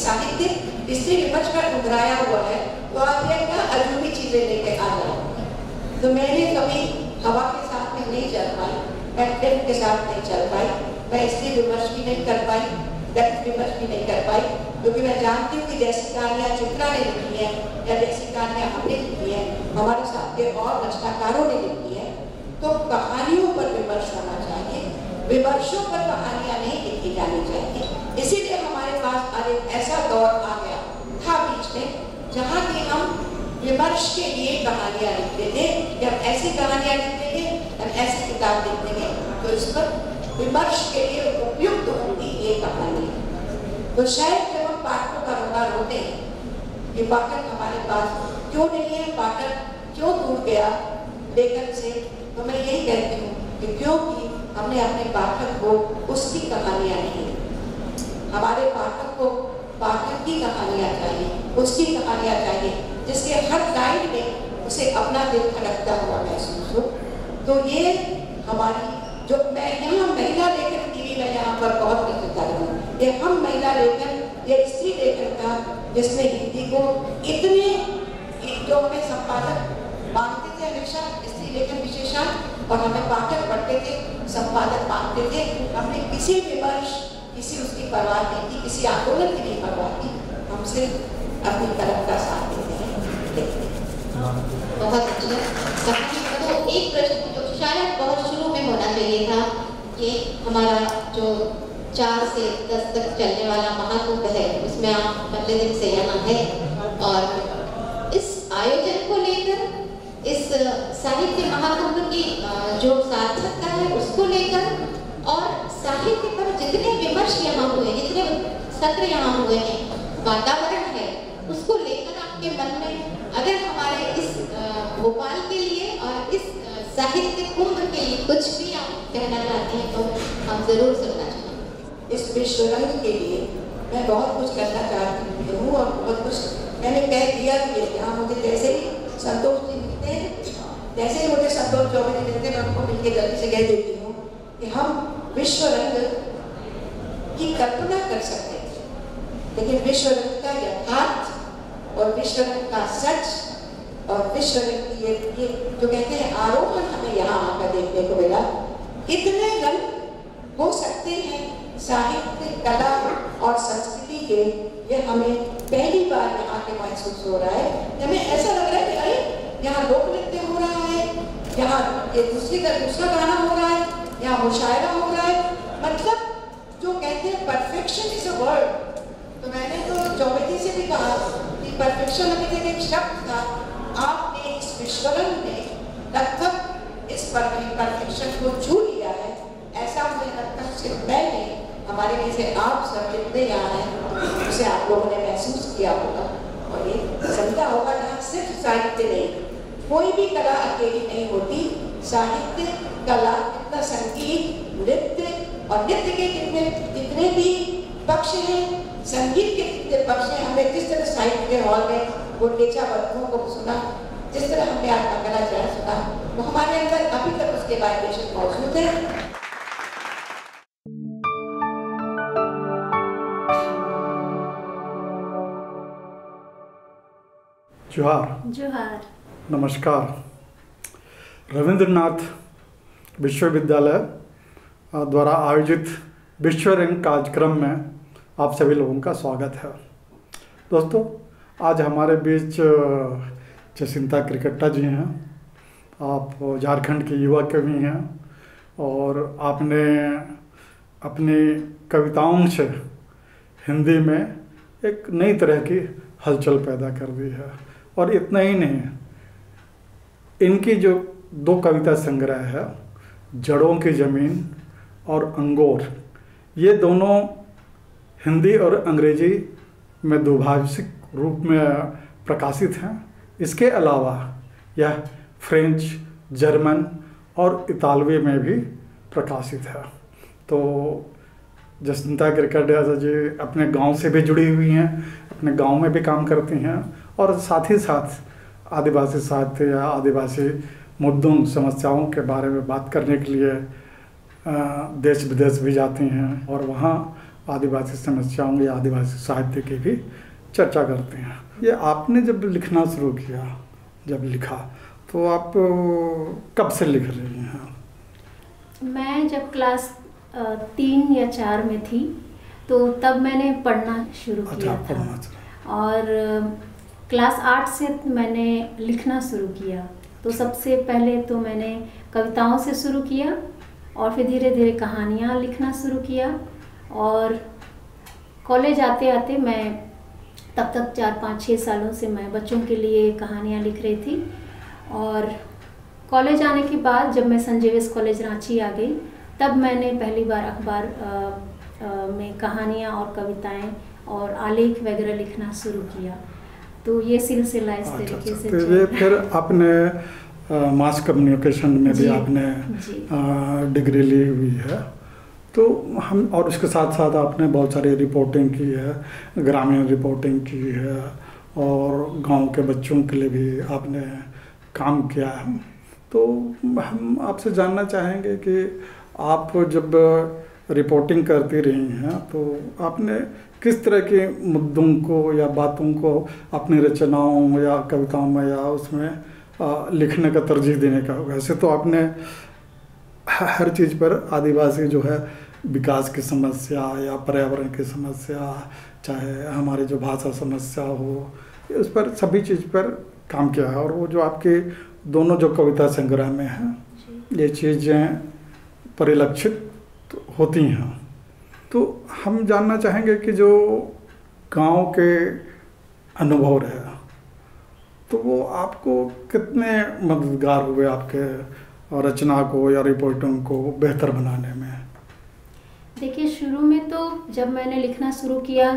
साहित्य इससे विपक्ष पर उभराया हुआ है तो आप क्या अजूबी चीजें लेके आ रहे। तो मैंने कभी हवा के साथ में नहीं चल पाई, एक्टिंग के साथ नहीं चल पाई, मैं इसलिए विमर्श भी नहीं कर पाई, दर्द विमर्श भी नहीं कर पाई, क्योंकि मैं जानती हूँ कि जैसी कहानियाँ चित्रा ने लिखी है या जैसी कहानियाँ हमने लिखी है, हमारे साथ के और रचनाकारों ने लिखी है, तो कहानियों पर विमर्श होना चाहिए, विमर्शों पर कहानियाँ नहीं लिखी जानी चाहिए। इसीलिए हमारे पास आज एक ऐसा दौर आ गया था बीच में जहाँ की हम विमर्श के लिए कहानियाँ लिखते थे। जब ऐसी कहानियाँ लिखेंगे, जब ऐसी किताब लिखेंगे तो इस पर विमर्श के लिए उपयुक्त होंगी ये कहानी। तो शायद जब हम पाठकों का रोकार होते हैं कि पाठक हमारे पास क्यों नहीं है, पाठक क्यों दूर गया लेखन से, तो मैं यही कहती हूँ कि क्योंकि हमने अपने पाठक को उसकी कहानियाँ नहीं, हमारे पाठक को पाठक की कहानियाँ चाहिए, उसकी कहानियाँ चाहिए जिसके हर लाइन में उसे अपना दिल खड़कता हुआ महसूस हो। तो ये हमारी जो यहाँ महिला लेखन के लिए मैं यहाँ पर बहुत कृतज्ञता हूँ। ये हम महिला लेखन, ये स्त्री लेखन था जिसने हिंदी को इतने हिंदों में संपादक मांगते थे हमेशा, स्त्री लेखन विशेषण, और हमें पाठक पढ़ते थे, संपादक मांगते थे। हमने किसी विमर्श, किसी उसकी परवाह नहीं की, किसी आंदोलन की नहीं परवाह की, हम सिर्फ अपनी तरफ का साथ देते हैं। बहुत अच्छा। तो एक प्रश्न जो शायद बहुत शुरू में होना चाहिए था कि हमारा जो 4 से 10 तक चलने वाला महाकुंभ है उसमें आप पहले दिन से यहाँ है, और इस आयोजन को लेकर, इस साहित्य महाकुंभ की जो सार्थकता है उसको लेकर, और साहित्य पर जितने विमर्श यहाँ हुए, जितने सत्र यहाँ हुए हैं, वातावरण है उसको लेकर आपके मन में, अगर हमारे इस भोपाल के लिए और इस साहित्य कुंभ के लिए कुछ भी आप कहना चाहते हैं तो हम जरूर सुनना चाहेंगे। इस विश्वरंग के लिए मैं बहुत कुछ कहना चाहती हूँ और बहुत कुछ मैंने कह दिया कि यहाँ मुझे जैसे ही संतोष जी मिलते हैं, जैसे ही मुझे संतोष चौबे मिलते हैं, मैं उनको मिलकर गलती से कह देती हूँ कि हम विश्वरंग की कल्पना कर सकते थे, लेकिन विश्वरंग का यथार्थ और विश्वरंग का सच और विश्वरंग की ये जो कहते हैं आरोपण हमें यहाँ आकर देखने को मिला। इतने रंग हो सकते हैं साहित्य, कला और संस्कृति के, ये हमें पहली बार यहाँ आके महसूस हो रहा है। हमें ऐसा लग रहा है कि अरे यहाँ लोक नृत्य हो रहा है, यहाँ ये दूसरा गाना हो रहा है, यहाँ मुशायरा हो रहा है, मतलब जो कहते हैं परफेक्शन इज अ वर्ड। तो मैंने तो चौबेजी से भी कहा परफेक्शन हमें एक शब्द था, आपने इस विश्वरंग ने लगभग इस परफेक्शन को छू लिया है, ऐसा मुझे लगता है। सिर्फ मैं नहीं, हमारे में से आप सब जितने यहाँ हैं उसे आप लोगों ने महसूस किया होगा और ये समझा होगा। यहाँ सिर्फ साहित्य नहीं, कोई भी कला अकेली नहीं होती, साहित्य, कला, इतना संगीत, नृत्य, और नृत्य के कितने भी पक्ष हैं, संगीत के कितने पक्ष हैं। हमने जिस तरह साहित्य के हॉल में वो टेचा बंधुओं को सुना, जिस तरह हमने आपका कलाचार सुना, वो हमारे अंदर अभी तक उसके वाइब्रेशन मौजूद है। जोहार जोहार, नमस्कार। रविंद्रनाथ विश्वविद्यालय द्वारा आयोजित विश्वरंग कार्यक्रम में आप सभी लोगों का स्वागत है। दोस्तों, आज हमारे बीच जसिंता केरकेट्टा जी हैं। आप झारखंड के युवा कवि हैं और आपने अपनी कविताओं से हिंदी में एक नई तरह की हलचल पैदा कर दी है। और इतना ही नहीं, इनकी जो 2 कविता संग्रह है, जड़ों की जमीन और अंगूर, ये दोनों हिंदी और अंग्रेजी में दुभाषिक रूप में प्रकाशित हैं। इसके अलावा यह फ्रेंच, जर्मन और इतालवी में भी प्रकाशित है। तो जसिंता केरकेट्टा जी अपने गांव से भी जुड़ी हुई हैं, अपने गांव में भी काम करती हैं और साथ ही साथ आदिवासी साहित्य या आदिवासी मुद्दों, समस्याओं के बारे में बात करने के लिए देश विदेश भी जाती हैं और वहाँ आदिवासी समस्याओं या आदिवासी साहित्य की भी चर्चा करते हैं। ये आपने जब लिखना शुरू किया, जब लिखा, तो आप कब से लिख रही हैं? मैं जब क्लास 3 या 4 में थी तो तब मैंने पढ़ना शुरू किया था, और क्लास 8 से मैंने लिखना शुरू किया। तो सबसे पहले तो मैंने कविताओं से शुरू किया और फिर धीरे धीरे कहानियाँ लिखना शुरू किया, और कॉलेज आते आते मैं तब तक 4-5-6 सालों से मैं बच्चों के लिए कहानियाँ लिख रही थी। और कॉलेज आने के बाद जब मैं संजीव एस कॉलेज रांची आ गई, तब मैंने पहली बार अखबार में कहानियाँ और कविताएं और आलेख वगैरह लिखना शुरू किया। तो ये सिलसिला इस तरीके से चला। फिर आपने मास कम्युनिकेशन में भी आपने डिग्री ली हुई है, तो हम, और उसके साथ साथ आपने बहुत सारी रिपोर्टिंग की है, ग्रामीण रिपोर्टिंग की है और गांव के बच्चों के लिए भी आपने काम किया है। तो हम आपसे जानना चाहेंगे कि आप जब रिपोर्टिंग करती रही हैं तो आपने किस तरह के मुद्दों को या बातों को अपनी रचनाओं या कविताओं में या उसमें लिखने का तरजीह देने का होगा। वैसे तो आपने हर चीज़ पर आदिवासी जो है विकास की समस्या या पर्यावरण की समस्या, चाहे हमारी जो भाषा समस्या हो, उस पर सभी चीज़ पर काम किया है। और वो जो आपके दोनों जो कविता संग्रह में है ये चीज़ें परिलक्षित होती हैं। तो हम जानना चाहेंगे कि जो गांव के अनुभव रहे तो वो आपको कितने मददगार हुए आपके रचना को या रिपोर्टों को बेहतर बनाने में। देखिए, शुरू में तो जब मैंने लिखना शुरू किया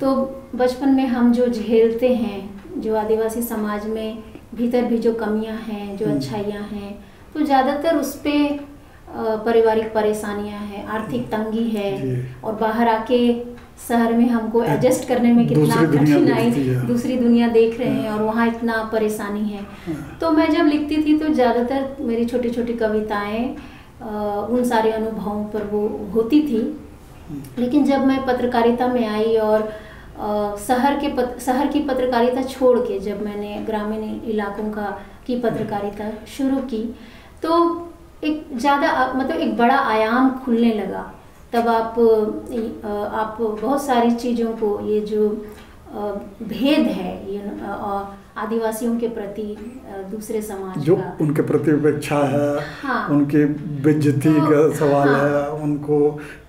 तो बचपन में हम जो झेलते हैं, जो आदिवासी समाज में भीतर भी जो कमियां हैं, जो अच्छाइयां हैं, तो ज़्यादातर उस पर पारिवारिक परेशानियां हैं, आर्थिक तंगी है, और बाहर आके शहर में हमको एडजस्ट करने में कितना कठिनाई, दूसरी दुनिया देख रहे हैं और वहाँ इतना परेशानी है। तो मैं जब लिखती थी तो ज़्यादातर मेरी छोटी छोटी कविताएं उन सारे अनुभवों पर वो होती थी। लेकिन जब मैं पत्रकारिता में आई और शहर की पत्रकारिता छोड़ के जब मैंने ग्रामीण इलाकों की पत्रकारिता शुरू की तो एक ज़्यादा, मतलब एक बड़ा आयाम खुलने लगा। तब आप बहुत सारी चीज़ों को, ये जो भेद है ये आदिवासियों के प्रति दूसरे समाज जो का, उनके प्रति उपेक्षा है, हाँ, उनके बेइज्जती तो, का सवाल, हाँ, है, उनको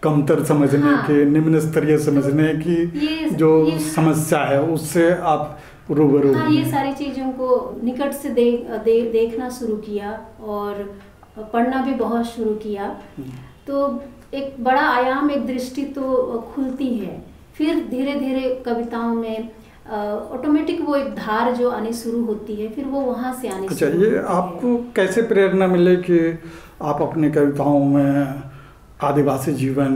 कमतर समझने, हाँ, के निम्न स्तरीय समझने की ये समस्या है, उससे आप रूबरू, हाँ, ये सारी चीज़ों को निकट से देखना शुरू किया और पढ़ना भी बहुत शुरू किया। तो एक बड़ा आयाम, एक दृष्टि तो खुलती है। फिर धीरे धीरे कविताओं में ऑटोमेटिक वो एक धार जो आने शुरू होती है, फिर वो वहाँ से आने शुरू होती है। अच्छा, ये आपको कैसे प्रेरणा मिले कि आप अपनी कविताओं में आदिवासी जीवन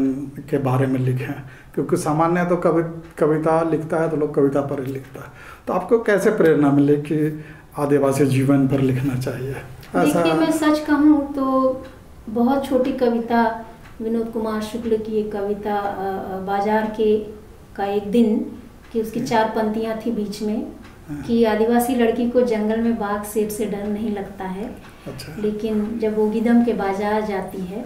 के बारे में लिखें, क्योंकि सामान्य तो कविता लिखता है तो लोग कविता पर ही लिखता है, तो आपको कैसे प्रेरणा मिले कि आदिवासी जीवन पर लिखना चाहिए? देखिए, मैं सच कहूँ तो बहुत छोटी कविता, विनोद कुमार शुक्ल की एक कविता बाजार का एक दिन, कि उसकी 4 पंक्तियाँ थी बीच में कि आदिवासी लड़की को जंगल में बाघ सेब से डर नहीं लगता है, अच्छा, लेकिन जब वो गिदम के बाजार जाती है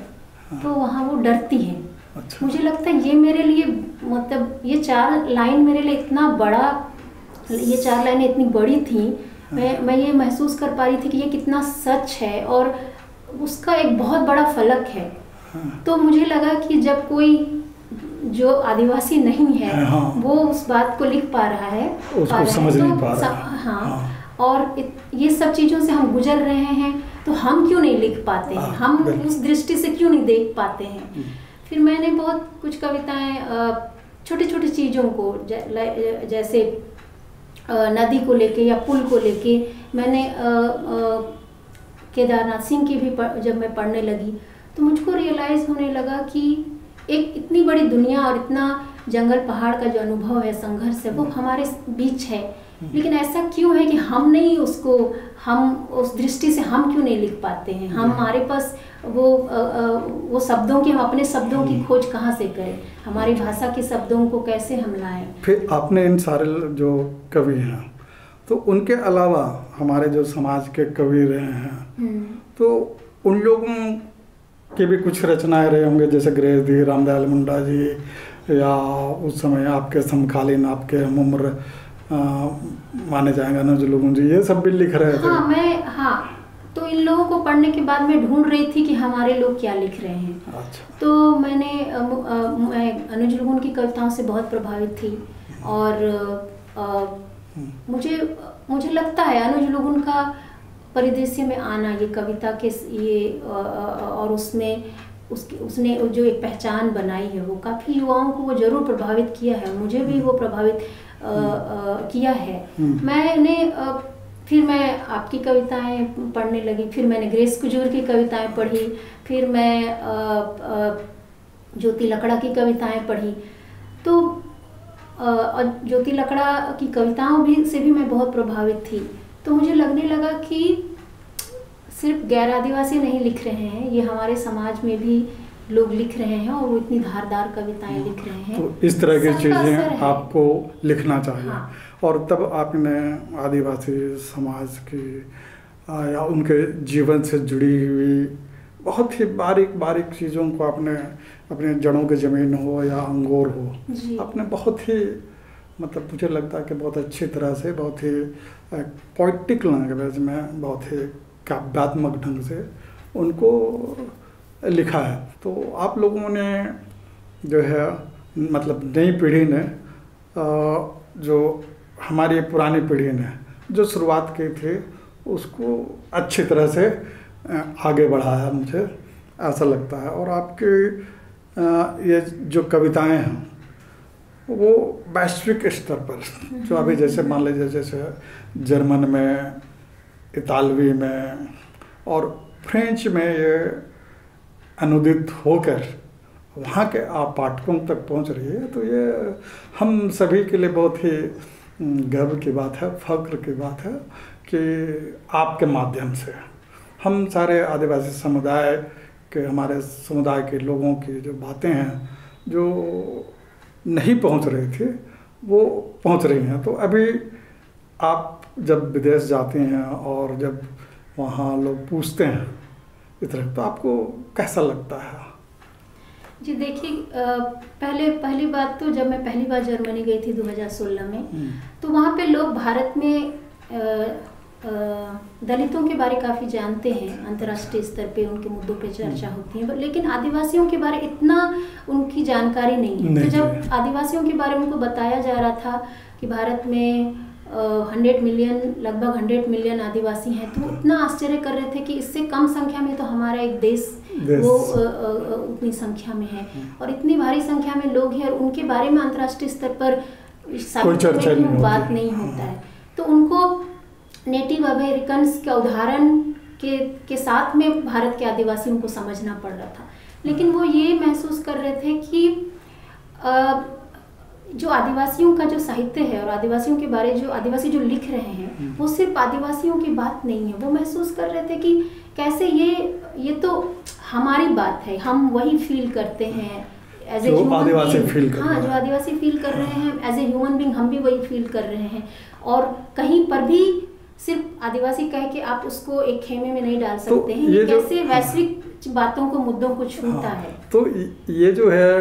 तो वहाँ वो डरती है। अच्छा। मुझे लगता है ये मेरे लिए, मतलब ये 4 लाइन मेरे लिए इतना बड़ा, ये 4 लाइनें इतनी बड़ी थी, मैं ये महसूस कर पा रही थी कि ये कितना सच है और उसका एक बहुत बड़ा फलक है। हाँ। तो मुझे लगा कि जब कोई जो आदिवासी नहीं है, हाँ, वो उस बात को लिख पा रहा है, उसको समझ नहीं पा रहा है, हाँ, हाँ, और ये सब चीज़ों से हम गुजर रहे हैं तो हम क्यों नहीं लिख पाते हैं, हम उस दृष्टि से क्यों नहीं देख पाते हैं। फिर मैंने बहुत कुछ कविताएं छोटी छोटी चीज़ों को, जैसे नदी को लेके या पुल को लेके, मैंने केदारनाथ सिंह की भी जब मैं पढ़ने लगी तो मुझको रियलाइज़ होने लगा कि एक इतनी बड़ी दुनिया और इतना जंगल पहाड़ का जो अनुभव है, संघर्ष है, वो हमारे बीच है, लेकिन ऐसा क्यों है कि हम नहीं उसको, हम उस दृष्टि से हम क्यों नहीं लिख पाते हैं, हमारे पास वो शब्दों की, हम अपने शब्दों की खोज कहाँ से करें, हमारी भाषा के शब्दों को कैसे हम लाएं। फिर आपने इन सारे जो कवि हैं तो उनके अलावा हमारे जो समाज के कवि रहे हैं तो उन लोगों के भी कुछ रचनाएं रहे होंगे, जैसे ग्रेस जी, रामदयाल मुंडा जी, या उस समय आपके समकालीन, आपके हम उम्र माने जाएंगे अनुज लुगुन जी, ये सब भी लिख रहे थे। हाँ, तो इन लोगों को पढ़ने के बाद मैं ढूंढ रही थी कि हमारे लोग क्या लिख रहे हैं। अच्छा। तो मैं अनुज लुगुन की कविताओं से बहुत प्रभावित थी और मुझे लगता है अनुज लुगुन का परिदृश्य में आना, ये कविता के और उसमें उसने जो एक पहचान बनाई है वो काफ़ी युवाओं को वो जरूर प्रभावित किया है, मुझे भी वो प्रभावित किया है। फिर मैं आपकी कविताएं पढ़ने लगी, फिर मैंने ग्रेस कुजूर की कविताएं पढ़ी, फिर मैं ज्योति लकड़ा की कविताएं पढ़ी, तो ज्योति लकड़ा की कविताओं भी से भी मैं बहुत प्रभावित थी। तो मुझे लगने लगा कि सिर्फ गैर आदिवासी नहीं लिख रहे हैं, ये हमारे समाज में भी लोग लिख रहे हैं और वो इतनी धारदार कविताएं लिख रहे हैं। तो इस तरह की चीज़ें आपको लिखना चाहिए। हाँ। और तब आपने आदिवासी समाज की या उनके जीवन से जुड़ी हुई बहुत ही बारीक बारीक चीज़ों को आपने अपने जड़ों की जमीन हो या अंगूर हो, आपने बहुत ही मतलब मुझे लगता है कि बहुत अच्छी तरह से, बहुत ही पोइटिक लैंग्वेज में, बहुत ही काव्यात्मक ढंग से उनको लिखा है। तो आप लोगों ने जो है मतलब नई पीढ़ी ने, जो हमारी पुरानी पीढ़ी ने जो शुरुआत की थी उसको अच्छी तरह से आगे बढ़ाया, मुझे ऐसा लगता है। और आपके ये जो कविताएं हैं वो वैश्विक स्तर पर, जो अभी जैसे मान लीजिए जैसे जर्मन में, इतालवी में और फ्रेंच में ये अनुदित होकर वहाँ के आप पाठकों तक पहुँच रही है, तो ये हम सभी के लिए बहुत ही गर्व की बात है, फख्र की बात है कि आपके माध्यम से हम सारे आदिवासी समुदाय के, हमारे समुदाय के लोगों की जो बातें हैं जो नहीं पहुंच रही थी वो पहुंच रही हैं। तो अभी आप जब विदेश जाते हैं और जब वहाँ लोग पूछते हैं इस तरह, तो आपको कैसा लगता है? जी देखिए, पहली बात तो जब मैं पहली बार जर्मनी गई थी 2016 में, तो वहाँ पे लोग भारत में दलितों के बारे काफ़ी जानते हैं, अंतर्राष्ट्रीय स्तर पे उनके मुद्दों पे चर्चा होती है, लेकिन आदिवासियों के बारे इतना उनकी जानकारी नहीं है। तो जब आदिवासियों के बारे में उनको बताया जा रहा था कि भारत में 100 मिलियन, लगभग 100 मिलियन आदिवासी हैं, तो इतना आश्चर्य कर रहे थे कि इससे कम संख्या में तो हमारा एक देश वो उतनी संख्या में है और इतनी भारी संख्या में लोग हैं और उनके बारे में अंतर्राष्ट्रीय स्तर पर बात नहीं होता है। तो उनको नेटिव अमेरिकन्स के उदाहरण के साथ में भारत के आदिवासियों को समझना पड़ रहा था, लेकिन वो ये महसूस कर रहे थे कि जो आदिवासियों का जो साहित्य है और आदिवासियों के बारे जो आदिवासी जो लिख रहे हैं वो सिर्फ आदिवासियों की बात नहीं है। वो महसूस कर रहे थे कि कैसे ये तो हमारी बात है, हम वही फील करते हैं एज ए ह्यूमन, हाँ, जो आदिवासी फील कर रहे हैं एज ए ह्यूमन बींग, हम भी वही फील कर रहे हैं। और कहीं पर भी सिर्फ आदिवासी कह के आप उसको एक खेमे में नहीं डाल सकते हैं। ये कैसे वैश्विक बातों को, मुद्दों को छूता है। तो ये जो है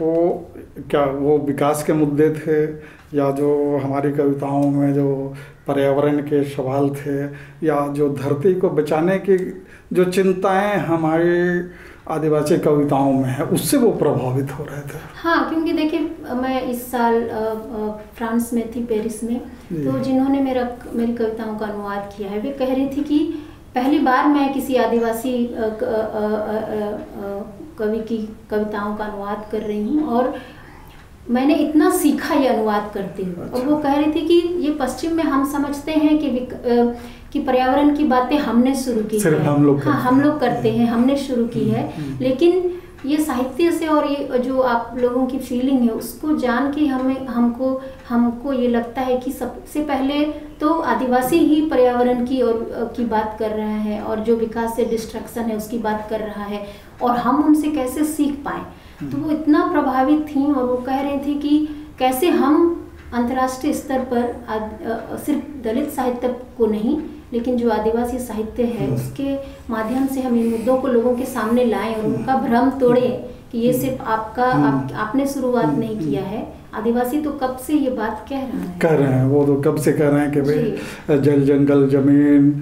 वो क्या, वो विकास के मुद्दे थे या जो हमारी कविताओं में जो पर्यावरण के सवाल थे या जो धरती को बचाने की जो चिंताएं हमारी आदिवासी कविताओं में है, उससे वो प्रभावित हो रहे थे। हाँ, क्योंकि देखिए मैं इस साल फ्रांस में थी, पेरिस में, तो जिन्होंने मेरी कविताओं का अनुवाद किया है वे कह रही थी कि पहली बार मैं किसी आदिवासी कवि की कविताओं का अनुवाद कर रही हूँ और मैंने इतना सीखा ये अनुवाद करते हुए। अच्छा। और वो कह रही थी कि ये पश्चिम में हम समझते हैं कि पर्यावरण की बातें हमने शुरू की है, हम लोग करते हैं, हमने शुरू की है, लेकिन ये साहित्य से और ये जो आप लोगों की फीलिंग है उसको जान के हमको ये लगता है कि सबसे पहले तो आदिवासी ही पर्यावरण की बात कर रहा है और जो विकास से डिस्ट्रक्शन है उसकी बात कर रहा है और हम उनसे कैसे सीख पाए। तो वो इतना प्रभावित थी और वो कह रहे थे कि कैसे हम अंतर्राष्ट्रीय स्तर पर सिर्फ दलित साहित्य को नहीं लेकिन जो आदिवासी साहित्य है उसके माध्यम से हम इन मुद्दों को लोगों के सामने लाएं और उनका भ्रम तोड़ें कि ये सिर्फ आपने शुरुआत नहीं किया है, आदिवासी तो कब से ये बात कह रहे हैं। वो तो कब से कह रहे हैं कि भाई जल, जंगल, जमीन,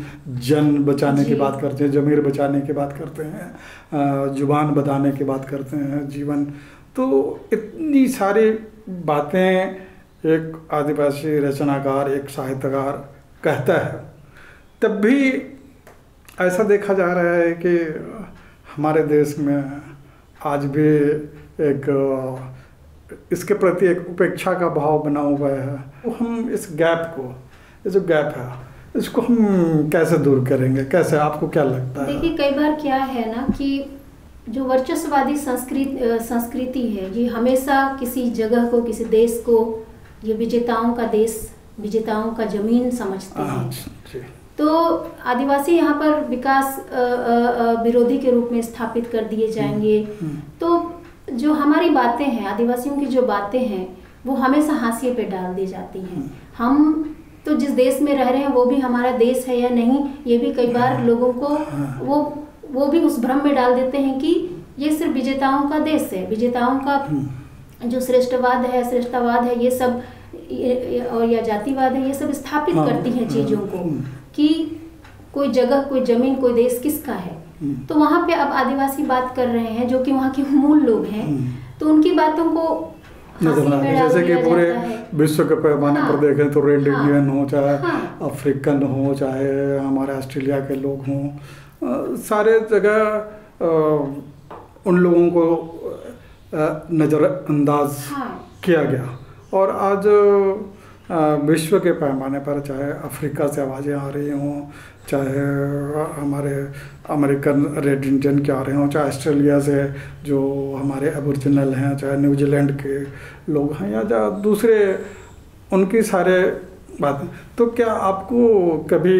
जन बचाने की बात करते हैं, जमीर बचाने की बात करते हैं, जुबान बताने की बात करते हैं, जीवन। तो इतनी सारी बातें एक आदिवासी रचनाकार, एक साहित्यकार कहता है, तब भी ऐसा देखा जा रहा है कि हमारे देश में आज भी एक इसके प्रति एक उपेक्षा का भाव बना हुआ है। तो हम इस गैप को, ये जो गैप है, इसको हम कैसे दूर करेंगे, कैसे, आपको क्या लगता है? देखिए कई बार क्या है ना कि जो वर्चस्ववादी संस्कृति है ये हमेशा किसी जगह को, किसी देश को ये विजेताओं का देश, विजेताओं का जमीन समझते हैं। तो आदिवासी यहाँ पर विकास विरोधी के रूप में स्थापित कर दिए जाएंगे। तो जो हमारी बातें हैं, आदिवासियों की जो बातें हैं, वो हमेशा हाशिए पे डाल दी जाती हैं। हम तो जिस देश में रह रहे हैं वो भी हमारा देश है या नहीं, ये भी कई बार लोगों को वो भी उस भ्रम में डाल देते हैं कि ये सिर्फ विजेताओं का देश है, विजेताओं का जो श्रेष्ठवाद है, श्रेष्ठवाद है, ये सब और या जातिवाद है, ये सब स्थापित करती हैं चीज़ों को कि कोई जगह, कोई जमीन, कोई देश किसका है। तो वहाँ पे अब आदिवासी बात कर रहे हैं जो कि वहाँ के मूल लोग हैं, तो उनकी बातों को जैसे कि पूरे विश्व के पैमाने पर देखें तो रेड इंडियन हो, चाहे अफ्रीकन हो, चाहे हमारे ऑस्ट्रेलिया के लोग हों, सारे जगह उन लोगों को नज़रअंदाज किया गया। और आज विश्व के पैमाने पर चाहे अफ्रीका से आवाज़ें आ रही हों, चाहे हमारे अमेरिकन रेड इंडियन के आ रहे हों, चाहे ऑस्ट्रेलिया से जो हमारे एबोरिजिनल हैं, चाहे न्यूजीलैंड के लोग हैं, या चाहे दूसरे, उनकी सारे बात। तो क्या आपको कभी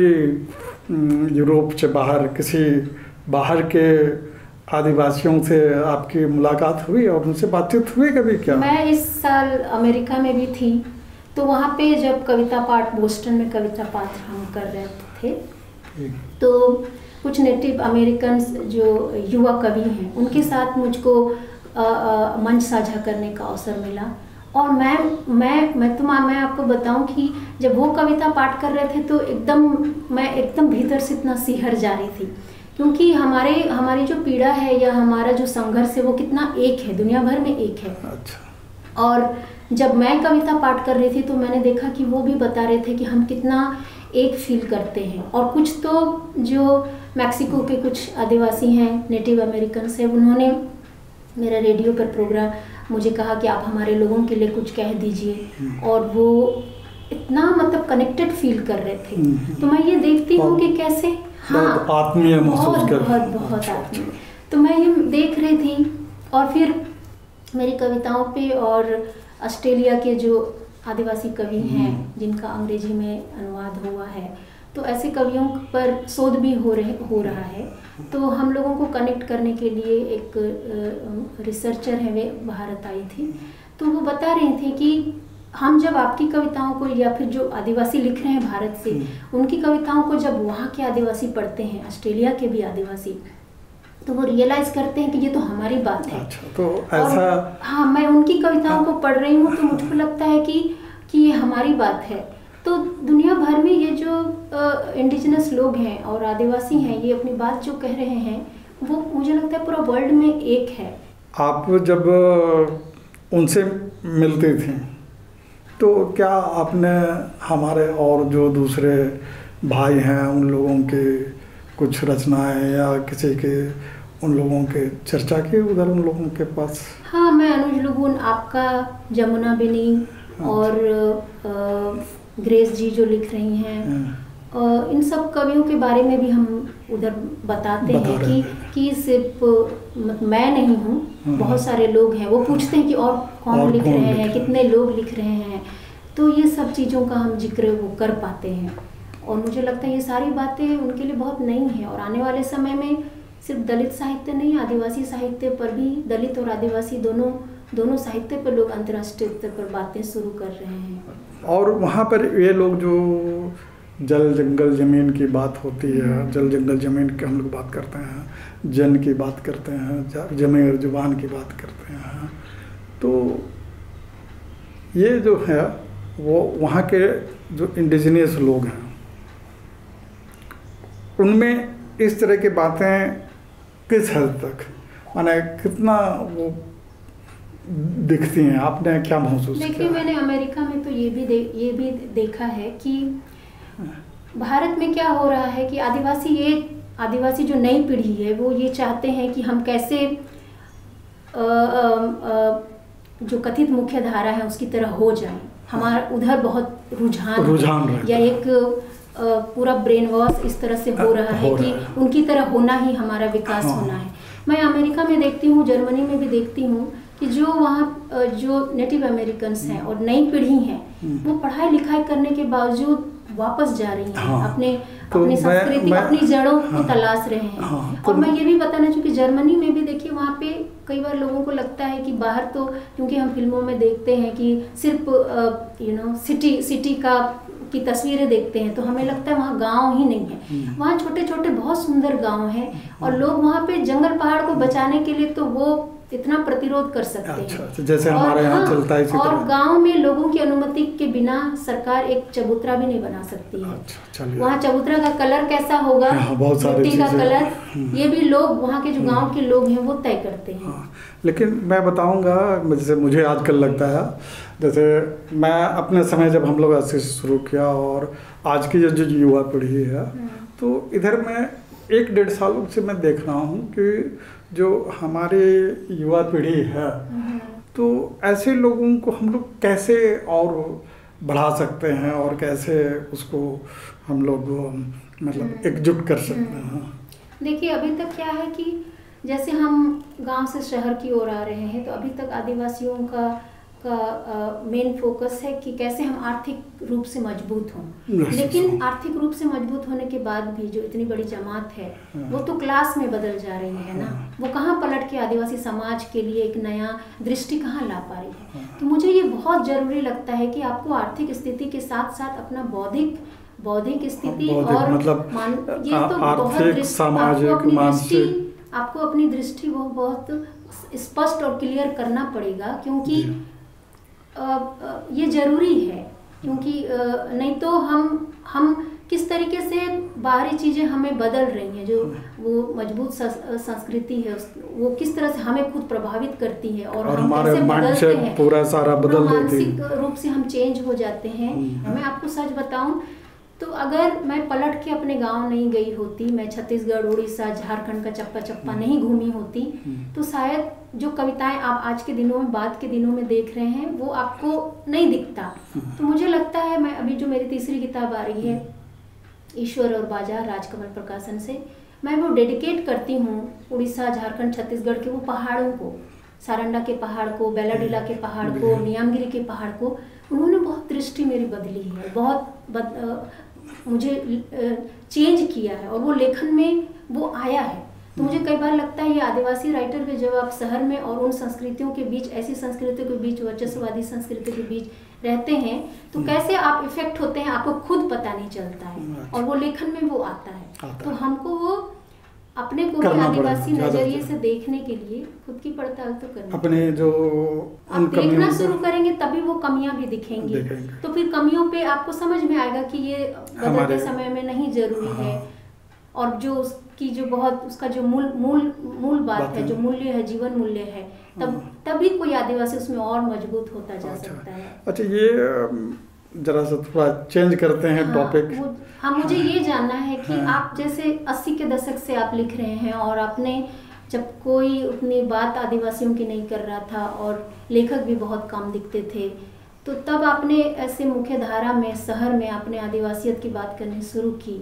यूरोप से बाहर किसी बाहर के आदिवासियों से आपकी मुलाकात हुई और उनसे बातचीत हुई कभी? क्या मैं इस साल अमेरिका में भी थी, तो वहाँ पे जब कविता पाठ, बोस्टन में कविता पाठ हम कर रहे थे, तो कुछ नेटिव अमेरिकन जो युवा कवि हैं उनके साथ मुझको मंच साझा करने का अवसर मिला। और मैं आपको बताऊं कि जब वो कविता पाठ कर रहे थे तो मैं एकदम भीतर से इतना सिहर जा रही थी, क्योंकि हमारी जो पीड़ा है या हमारा जो संघर्ष है वो कितना एक है, दुनिया भर में एक है। अच्छा। और जब मैं कविता पाठ कर रही थी तो मैंने देखा कि वो भी बता रहे थे कि हम कितना एक फील करते हैं। और कुछ तो जो मैक्सिको के कुछ आदिवासी हैं, नेटिव अमेरिकन हैं, उन्होंने मेरा रेडियो पर प्रोग्राम, मुझे कहा कि आप हमारे लोगों के लिए कुछ कह दीजिए, और वो इतना मतलब कनेक्टेड फील कर रहे थे। तो मैं ये देखती हूँ कि कैसे आत्मीय महसूस कर, बहुत आत्मीय। तो मैं ये देख रही थी और फिर मेरी कविताओं पे, और ऑस्ट्रेलिया के जो आदिवासी कवि हैं जिनका अंग्रेजी में अनुवाद हुआ है, तो ऐसे कवियों पर शोध भी हो रहा है। तो हम लोगों को कनेक्ट करने के लिए एक रिसर्चर है, वे भारत आई थी, तो वो बता रही थी कि हम जब आपकी कविताओं को, या फिर जो आदिवासी लिख रहे हैं भारत से, उनकी कविताओं को जब वहाँ के आदिवासी पढ़ते हैं, ऑस्ट्रेलिया के भी आदिवासी, तो वो रियलाइज करते हैं कि ये तो हमारी बात है। अच्छा, तो ऐसा। और हाँ, मैं उनकी कविताओं को पढ़ रही हूँ तो मुझको लगता है कि ये हमारी बात है। तो दुनिया भर में ये जो इंडिजिनस लोग हैं और आदिवासी हैं, ये अपनी बात जो कह रहे हैं, वो मुझे लगता है पूरा वर्ल्ड में एक है। आप जब उनसे मिलती थी तो क्या आपने हमारे और जो दूसरे भाई हैं उन लोगों के कुछ रचनाएं या किसी के उन लोगों के चर्चा की उधर उन लोगों के पास? हाँ, मैं अनुज लुगुन, आपका जमुना बिनी, और ग्रेस जी जो लिख रही हैं, इन सब कवियों के बारे में भी हम उधर बताते हैं कि सिर्फ मैं नहीं हूँ, बहुत सारे लोग हैं। वो पूछते हैं कि और कौन लिख रहे हैं, कितने लोग लिख रहे हैं, तो ये सब चीज़ों का हम जिक्र वो कर पाते हैं। और मुझे लगता है ये सारी बातें उनके लिए बहुत नई हैं। और आने वाले समय में सिर्फ दलित साहित्य नहीं, आदिवासी साहित्य पर भी, दलित और आदिवासी दोनों साहित्य पर लोग अंतर्राष्ट्रीय स्तर पर बातें शुरू कर रहे हैं। और वहाँ पर ये लोग जो जल जंगल ज़मीन की बात होती है, जल जंगल ज़मीन की हम लोग बात करते हैं, जन की बात करते हैं, ज़मीर ज़ुबान की बात करते हैं, तो ये जो है वो वहाँ के जो इंडिजिनियस लोग हैं उनमें इस तरह की बातें किस हद तक, माने कितना वो दिखती हैं, आपने क्या महसूस किया? देखिए, मैंने अमेरिका में तो ये भी देखा है कि भारत में क्या हो रहा है कि आदिवासी जो नई पीढ़ी है वो ये चाहते हैं कि हम कैसे जो कथित मुख्य धारा है उसकी तरह हो जाए। हमारा उधर बहुत रुझान या एक पूरा ब्रेन वॉश इस तरह से हो रहा है कि उनकी तरह होना ही हमारा विकास होना है। मैं अमेरिका में देखती हूँ, जर्मनी में भी देखती हूँ कि जो वहाँ जो नेटिव अमेरिकन्स हैं और नई पीढ़ी हैं, वो पढ़ाई लिखाई करने के बावजूद वापस जा रही हैं, हाँ, अपने तो अपनी संस्कृति, अपनी जड़ों को तलाश रहे हैं। हाँ, और मैं ये भी बताना चाहूँ कि जर्मनी में भी देखिए वहाँ पे कई बार लोगों को लगता है कि बाहर तो, क्योंकि हम फिल्मों में देखते हैं कि सिर्फ यू नो सिटी का की तस्वीरें देखते हैं, तो हमें लगता है वहाँ गांव ही नहीं है। वहाँ छोटे छोटे बहुत सुंदर गांव हैं और लोग वहाँ पे जंगल पहाड़ को बचाने के लिए तो वो इतना प्रतिरोध कर सकते हैं जैसे हमारे यहाँ चलता है। और गांव में लोगों की अनुमति के बिना सरकार एक चबूतरा भी नहीं बना सकती है। वहाँ चबूतरा का कलर कैसा होगा, मिट्टी का कलर, ये भी लोग वहाँ के जो गांव के लोग हैं वो तय करते हैं। लेकिन मैं बताऊँगा, जैसे मुझे आजकल लगता है, जैसे मैं अपने समय जब हम लोग ऐसे शुरू किया और आज की जो युवा पीढ़ी है, तो इधर मैं 1-1.5 साल से मैं देख रहा हूँ कि जो हमारे युवा पीढ़ी है, तो ऐसे लोगों को हम लोग कैसे और बढ़ा सकते हैं और कैसे उसको हम लोग मतलब एकजुट कर सकते हैं। देखिए अभी तक क्या है कि जैसे हम गांव से शहर की ओर आ रहे हैं, तो अभी तक आदिवासियों का मेन फोकस है कि कैसे हम आर्थिक रूप से मजबूत हों। लेकिन आर्थिक रूप से मजबूत होने के बाद भी जो इतनी बड़ी जमात है वो तो क्लास में बदल जा रही है ना, वो कहाँ पलट के आदिवासी समाज के लिए एक नया दृष्टि कहाँ ला पा रही है। तो मुझे ये बहुत ज़रूरी लगता है कि आपको आर्थिक स्थिति के साथ साथ अपना बौद्धिक स्थिति और मतलब ये तो बहुत आपको अपनी दृष्टि वो बहुत स्पष्ट और क्लियर करना पड़ेगा, क्योंकि ये ज़रूरी है। क्योंकि नहीं तो हम किस तरीके से बाहरी चीज़ें हमें बदल रही हैं, जो वो मजबूत संस्कृति है वो किस तरह से हमें खुद प्रभावित करती है और हम कैसे बदलते हैं, पूरा सारा बदल मानसिक रूप से हम चेंज हो जाते हैं। मैं आपको सच बताऊं तो अगर मैं पलट के अपने गांव नहीं गई होती, मैं छत्तीसगढ़ उड़ीसा झारखंड का चप्पा चप्पा नहीं घूमी होती, तो शायद जो कविताएं आप आज के दिनों में बाद के दिनों में देख रहे हैं वो आपको नहीं दिखता। तो मुझे लगता है, मैं अभी जो मेरी तीसरी किताब आ रही है ईश्वर और बाजार राजकमल प्रकाशन से, मैं वो डेडिकेट करती हूँ उड़ीसा झारखंड छत्तीसगढ़ के वो पहाड़ों को, सारंडा के पहाड़ को, बेलाडीला के पहाड़ को, नियामगिरी के पहाड़ को। उन्होंने बहुत दृष्टि मेरी बदली है, मुझे चेंज किया है और वो लेखन में वो आया है। तो मुझे कई बार लगता है ये आदिवासी राइटर भी जब आप शहर में और उन संस्कृतियों के बीच, ऐसी संस्कृतियों के बीच, वर्चस्ववादी संस्कृतियों के बीच रहते हैं, तो कैसे आप इफेक्ट होते हैं आपको खुद पता नहीं चलता है और वो लेखन में वो आता है। तो हमको वो अपने को भी आदिवासी नजरिए से देखने के लिए खुद की पड़ताल तो करना, अपने जो आप देखना शुरू करेंगे तभी वो कमियां भी दिखेंगी। तो फिर कमियों पे आपको समझ में आएगा कि ये बदलते समय में नहीं जरूरी है, और जो उसकी जो बहुत उसका जो मूल बात है, जो मूल्य है, जीवन मूल्य है, तभी कोई आदिवासी उसमें और मजबूत होता जा सकता है। अच्छा, ये जरा सा थोड़ा चेंज करते हैं टॉपिक। हाँ, मुझे ये जानना है कि आप जैसे 80 के दशक से आप लिख रहे हैं और आपने जब कोई उतनी बात आदिवासियों की नहीं कर रहा था और लेखक भी बहुत कम दिखते थे, तो तब आपने ऐसे मुख्य धारा में शहर में आपने आदिवासियत की बात करनी शुरू की।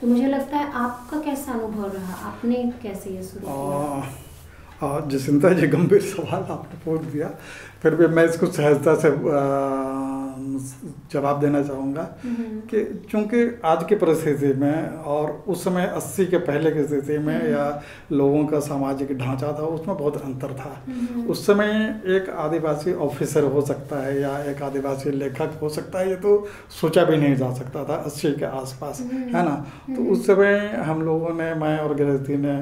तो मुझे लगता है आपका कैसा अनुभव रहा, आपने कैसे ये शुरू किया? जसिंता जी, गंभीर सवाल आपने पूछ दिया, फिर भी मैं इसको सहजता से जवाब देना चाहूँगा कि चूँकि आज की परिस्थिति में और उस समय 80 के पहले की स्थिति में या लोगों का सामाजिक ढांचा था उसमें बहुत अंतर था। उस समय एक आदिवासी ऑफिसर हो सकता है या एक आदिवासी लेखक हो सकता है, ये तो सोचा भी नहीं जा सकता था 80 के आसपास, है ना। तो उस समय हम लोगों ने, मैं और ग्रेसी ने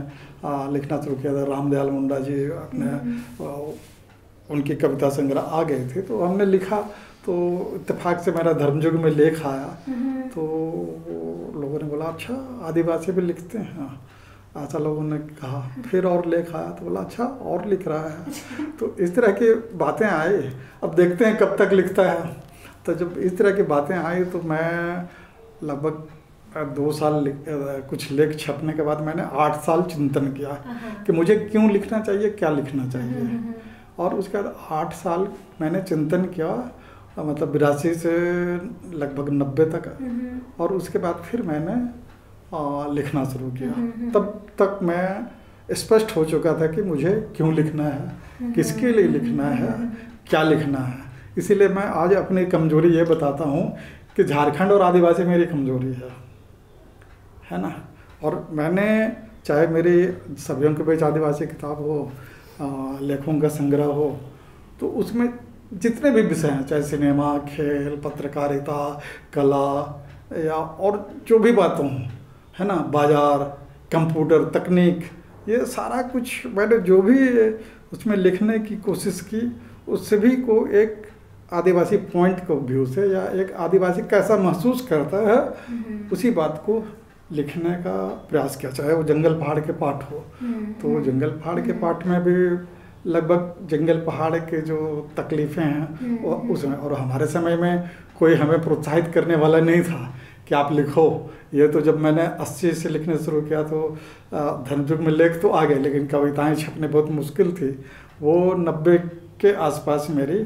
लिखना शुरू किया था। रामदयाल मुंडा जी अपने उनकी कविता संग्रह आ गए थे, तो हमने लिखा। तो इत्तेफाक से मेरा धर्मयुग में लेख आया, तो लोगों ने बोला अच्छा आदिवासी भी लिखते हैं, ऐसा लोगों ने कहा। फिर और लेख आया तो बोला अच्छा और लिख रहा है। तो इस तरह की बातें आई। अब देखते हैं कब तक लिखता है। तो जब इस तरह की बातें आई तो मैं लगभग 2 साल कुछ लेख छपने के बाद मैंने 8 साल चिंतन किया कि मुझे क्यों लिखना चाहिए, क्या लिखना चाहिए। और उसके बाद 8 साल मैंने चिंतन किया, मतलब 82 से लगभग 90 तक। और उसके बाद फिर मैंने लिखना शुरू किया। तब तक मैं स्पष्ट हो चुका था कि मुझे क्यों लिखना है, किसके लिए लिखना है, क्या लिखना है। इसीलिए मैं आज अपनी कमजोरी ये बताता हूँ कि झारखंड और आदिवासी मेरी कमजोरी है ना। और मैंने चाहे मेरी सभ्यों के बीच आदिवासी किताब हो, लेखों का संग्रह हो, तो उसमें जितने भी विषय हैं, चाहे सिनेमा, खेल, पत्रकारिता, कला या और जो भी बातों है ना, बाजार, कंप्यूटर, तकनीक, ये सारा कुछ मैंने जो भी उसमें लिखने की कोशिश की, उस सभी को एक आदिवासी पॉइंट को व्यू से या एक आदिवासी कैसा महसूस करता है उसी बात को लिखने का प्रयास किया। चाहे वो जंगल पहाड़ के पाठ हो, तो जंगल पहाड़ के पाठ में भी लगभग जंगल पहाड़ के जो तकलीफ़ें हैं वो उसमें, और हमारे समय में कोई हमें प्रोत्साहित करने वाला नहीं था कि आप लिखो। ये तो जब मैंने 80 से लिखने शुरू किया तो धर्मयुग में लेख तो आ गए, लेकिन कविताएं छपने बहुत मुश्किल थी। वो 90 के आसपास मेरी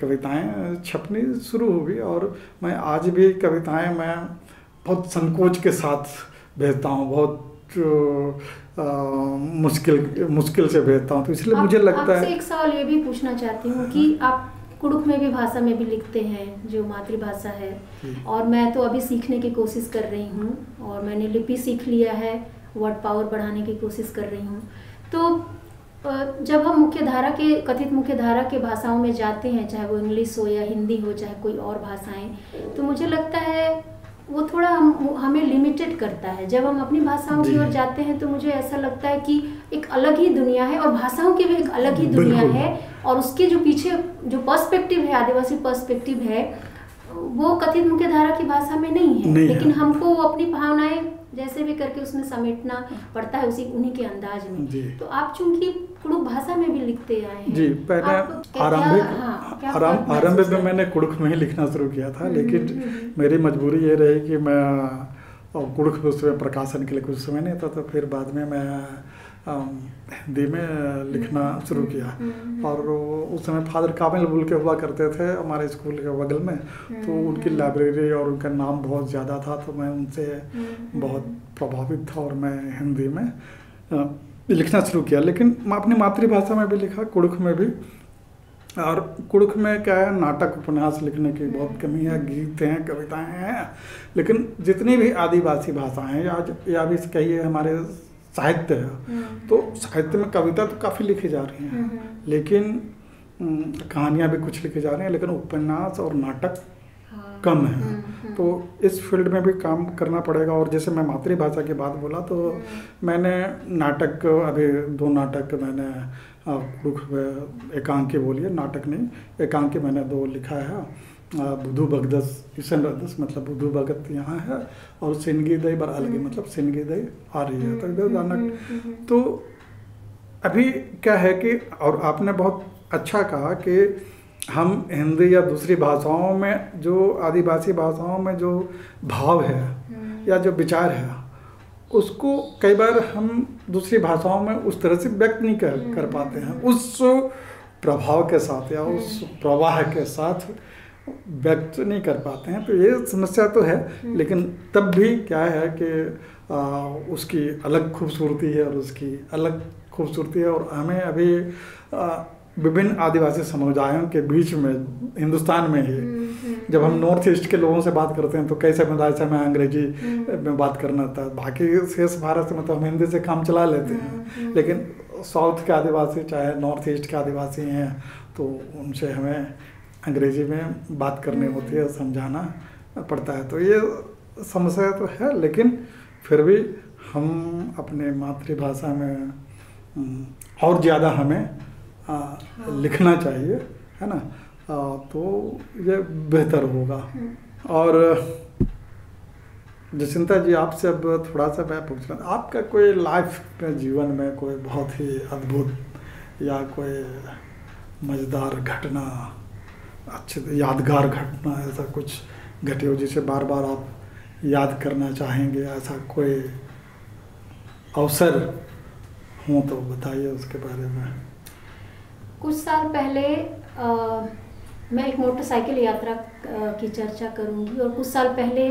कविताएं छपनी शुरू हुई और मैं आज भी कविताएं मैं बहुत संकोच के साथ भेजता हूँ, बहुत मुश्किल से भेजता हूँ। तो इसलिए मुझे लगता है, एक सवाल ये भी पूछना चाहती हूँ कि आप कुडुख में भी भाषा में भी लिखते हैं जो मातृभाषा है, और मैं तो अभी सीखने की कोशिश कर रही हूँ और मैंने लिपि सीख लिया है, वर्ड पावर बढ़ाने की कोशिश कर रही हूँ। तो जब हम मुख्य धारा के, कथित मुख्य धारा के भाषाओं में जाते हैं, चाहे वो इंग्लिश हो या हिंदी हो, चाहे कोई और भाषाएं, तो मुझे लगता है वो थोड़ा हमें लिमिटेड करता है। जब हम अपनी भाषाओं की ओर जाते हैं तो मुझे ऐसा लगता है कि एक अलग ही दुनिया है और भाषाओं की भी एक अलग ही दुनिया है, और उसके जो पीछे जो पर्सपेक्टिव है, आदिवासी पर्सपेक्टिव है, वो कथित मुख्य धारा की भाषा में नहीं है। लेकिन हमको वो अपनी भावनाएं जैसे भी करके उसमें समेटना पड़ता है, उसी उन्हीं के अंदाज में। तो आप चूंकि कुडुख भाषा में भी लिखते आए हैं। जी, पहले आरंभ में मैंने कुडुख में ही लिखना शुरू किया था, लेकिन मेरी मजबूरी ये रही कि मैं कुडुख में उसमें प्रकाशन के लिए कुछ समय नहीं था, तो फिर बाद में मैं हिंदी में लिखना शुरू किया। और उस समय फादर काबिल बुल के हुआ करते थे हमारे स्कूल के बगल में, तो उनकी लाइब्रेरी और उनका नाम बहुत ज़्यादा था, तो मैं उनसे बहुत प्रभावित था और मैं हिंदी में लिखना शुरू किया। लेकिन मैं अपनी मातृभाषा में भी लिखा, कुडुख में भी। और कुडुख में क्या है, नाटक उपन्यास लिखने की बहुत कमी है, गीत हैं, कविताएँ हैं, लेकिन जितनी भी आदिवासी भाषाएँ हैं या भी कहिए हमारे साहित्य है, तो साहित्य में कविता तो काफ़ी लिखी जा रही हैं, लेकिन कहानियाँ भी कुछ लिखी जा रही हैं, लेकिन उपन्यास और नाटक कम है। तो इस फील्ड में भी काम करना पड़ेगा। और जैसे मैं मातृभाषा की बात बोला, तो मैंने नाटक, अभी 2 नाटक मैंने कुडुख में एकांकी बोली है, नाटक नहीं एकांकी मैंने 2 लिखा है। बुधू भगदस, किशन रदस मतलब बुधू भगत यहाँ है, और सिंगी दई बार अलग मतलब सिंगी दई आ रही है, तो गानक। तो अभी क्या है कि, और आपने बहुत अच्छा कहा कि हम हिंदी या दूसरी भाषाओं में जो आदिवासी भाषाओं में जो भाव है या जो विचार है, उसको कई बार हम दूसरी भाषाओं में उस तरह से व्यक्त नहीं कर पाते हैं, उस प्रभाव के साथ या उस प्रवाह के साथ व्यक्त नहीं कर पाते हैं। तो ये समस्या तो है, लेकिन तब भी क्या है कि उसकी अलग खूबसूरती है, और उसकी अलग खूबसूरती है। और हमें अभी विभिन्न आदिवासी समुदायों के बीच में हिंदुस्तान में ही जब हम नॉर्थ ईस्ट के लोगों से बात करते हैं, तो कई समुदाय से हमें अंग्रेजी में बात करना होता है, बाकी शेष भारत से मतलब हम हिंदी से काम चला लेते हैं, लेकिन साउथ के आदिवासी चाहे नॉर्थ ईस्ट के आदिवासी हैं, तो उनसे हमें अंग्रेजी में बात करनी होती है, समझाना पड़ता है। तो ये समस्या तो है, लेकिन फिर भी हम अपने मातृभाषा में और ज़्यादा हमें लिखना चाहिए, है ना, तो ये बेहतर होगा। और जसिंता जी, आपसे अब थोड़ा सा मैं पूछना, आपका कोई लाइफ में, जीवन में कोई बहुत ही अद्भुत या कोई मज़ेदार घटना, अच्छी यादगार घटना ऐसा कुछ घटी हो जिसे बार बार आप याद करना चाहेंगे, ऐसा कोई अवसर हो तो बताइए उसके बारे में। कुछ साल पहले मैं एक मोटरसाइकिल यात्रा की चर्चा करूंगी, और कुछ साल पहले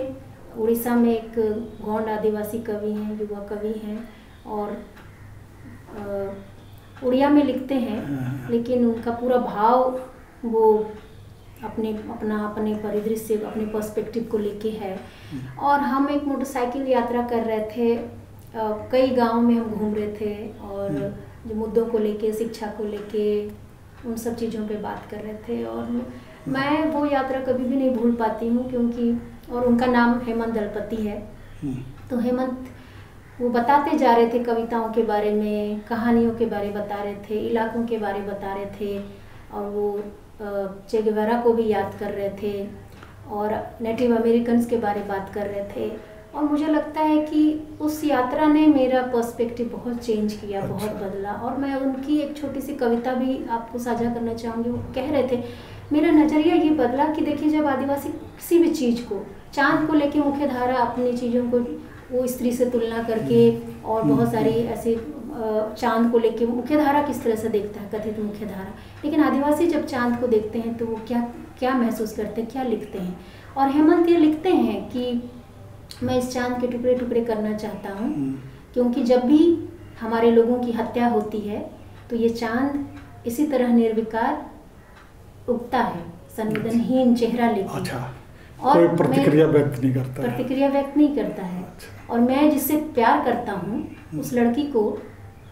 उड़ीसा में एक गोंड आदिवासी कवि हैं, युवा कवि हैं, और उड़िया में लिखते हैं, लेकिन उनका पूरा भाव वो अपने परिदृश्य अपने पर्सपेक्टिव को लेके है। और हम एक मोटरसाइकिल यात्रा कर रहे थे, कई गाँव में हम घूम रहे थे और जो मुद्दों को लेके शिक्षा को लेके उन सब चीज़ों पे बात कर रहे थे। और मैं वो यात्रा कभी भी नहीं भूल पाती हूँ क्योंकि, और उनका नाम हेमंत दलपति है, तो हेमंत वो बताते जा रहे थे कविताओं के बारे में, कहानियों के बारे बता रहे थे, इलाकों के बारे बता रहे थे और वो चे गुवेरा को भी याद कर रहे थे और नेटिव अमेरिकन्स के बारे बात कर रहे थे। और मुझे लगता है कि उस यात्रा ने मेरा पर्सपेक्टिव बहुत चेंज किया, बहुत बदला। और मैं उनकी एक छोटी सी कविता भी आपको साझा करना चाहूँगी। वो कह रहे थे, मेरा नज़रिया ये बदला कि देखिए जब आदिवासी किसी भी चीज़ को, चांद को लेके मुख्यधारा अपनी चीज़ों को वो स्त्री से तुलना करके और बहुत सारी ऐसे चांद को लेके मुख्यधारा किस तरह से देखता है, कथित मुख्यधारा, लेकिन आदिवासी जब चांद को देखते हैं तो वो क्या क्या महसूस करते हैं, क्या लिखते हैं। और हेमंत ये लिखते हैं कि मैं इस चांद के टुकड़े टुकड़े करना चाहता हूँ क्योंकि जब भी हमारे लोगों की हत्या होती है तो ये चांद इसी तरह निर्विकार उगता है, संवेदनहीन चेहरा लेके। अच्छा। और प्रतिक्रिया व्यक्त नहीं करता, प्रतिक्रिया व्यक्त नहीं करता है। अच्छा। और मैं जिससे प्यार करता हूँ उस लड़की को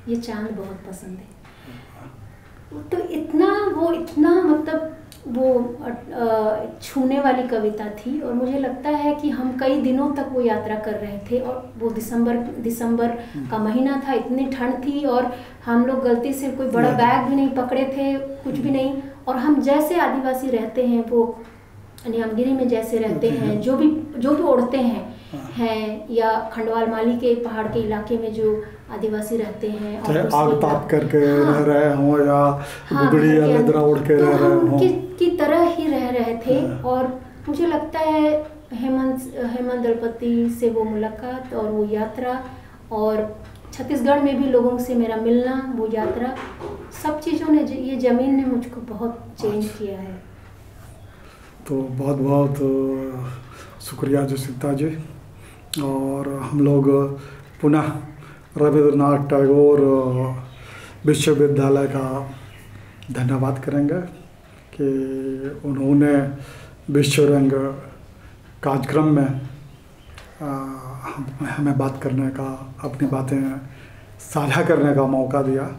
ये चांद बहुत पसंद है। तो इतना वो इतना मतलब वो छूने वाली कविता थी। और मुझे लगता है कि हम कई दिनों तक वो यात्रा कर रहे थे और वो दिसंबर का महीना था, इतनी ठंड थी और हम लोग गलती से कोई बड़ा बैग भी नहीं पकड़े थे, कुछ भी नहीं। और हम जैसे आदिवासी रहते हैं, वो नियामगिरी में जैसे रहते हैं, जो भी ओढ़ते हैं या खंडवाल माली के पहाड़ के इलाके में जो आदिवासी रहते हैं और आग ताप करके रह रहे हों या बुगड़ी या लदरा ओढ़ के रह रहे हों, की तरह ही रह रहे थे। और मुझे लगता है हेमंत दलपति से वो मुलाकात और वो यात्रा और छत्तीसगढ़ में भी लोगों से मेरा मिलना, वो यात्रा, सब चीज़ों ने, ये ज़मीन ने मुझको बहुत चेंज किया है। तो बहुत बहुत शुक्रिया जसिंता जी। और हम लोग पुनः रविंद्रनाथ टैगोर विश्वविद्यालय का धन्यवाद करेंगे कि उन्होंने विश्वरंग कार्यक्रम में हमें बात करने का, अपनी बातें साझा करने का मौका दिया,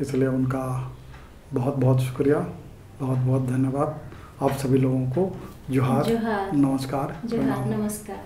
इसलिए उनका बहुत बहुत शुक्रिया, बहुत बहुत धन्यवाद। आप सभी लोगों को जोहार, नमस्कार, जोहार, नमस्कार।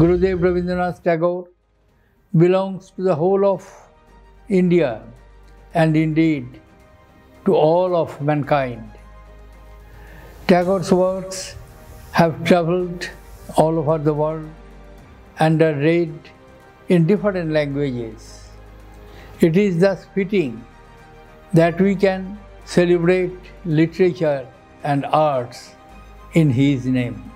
Gurudev Rabindranath Tagore belongs to the whole of India and indeed to all of mankind. Tagore's works have travelled all over the world and are read in different languages. It is thus fitting that we can celebrate literature and arts in his name.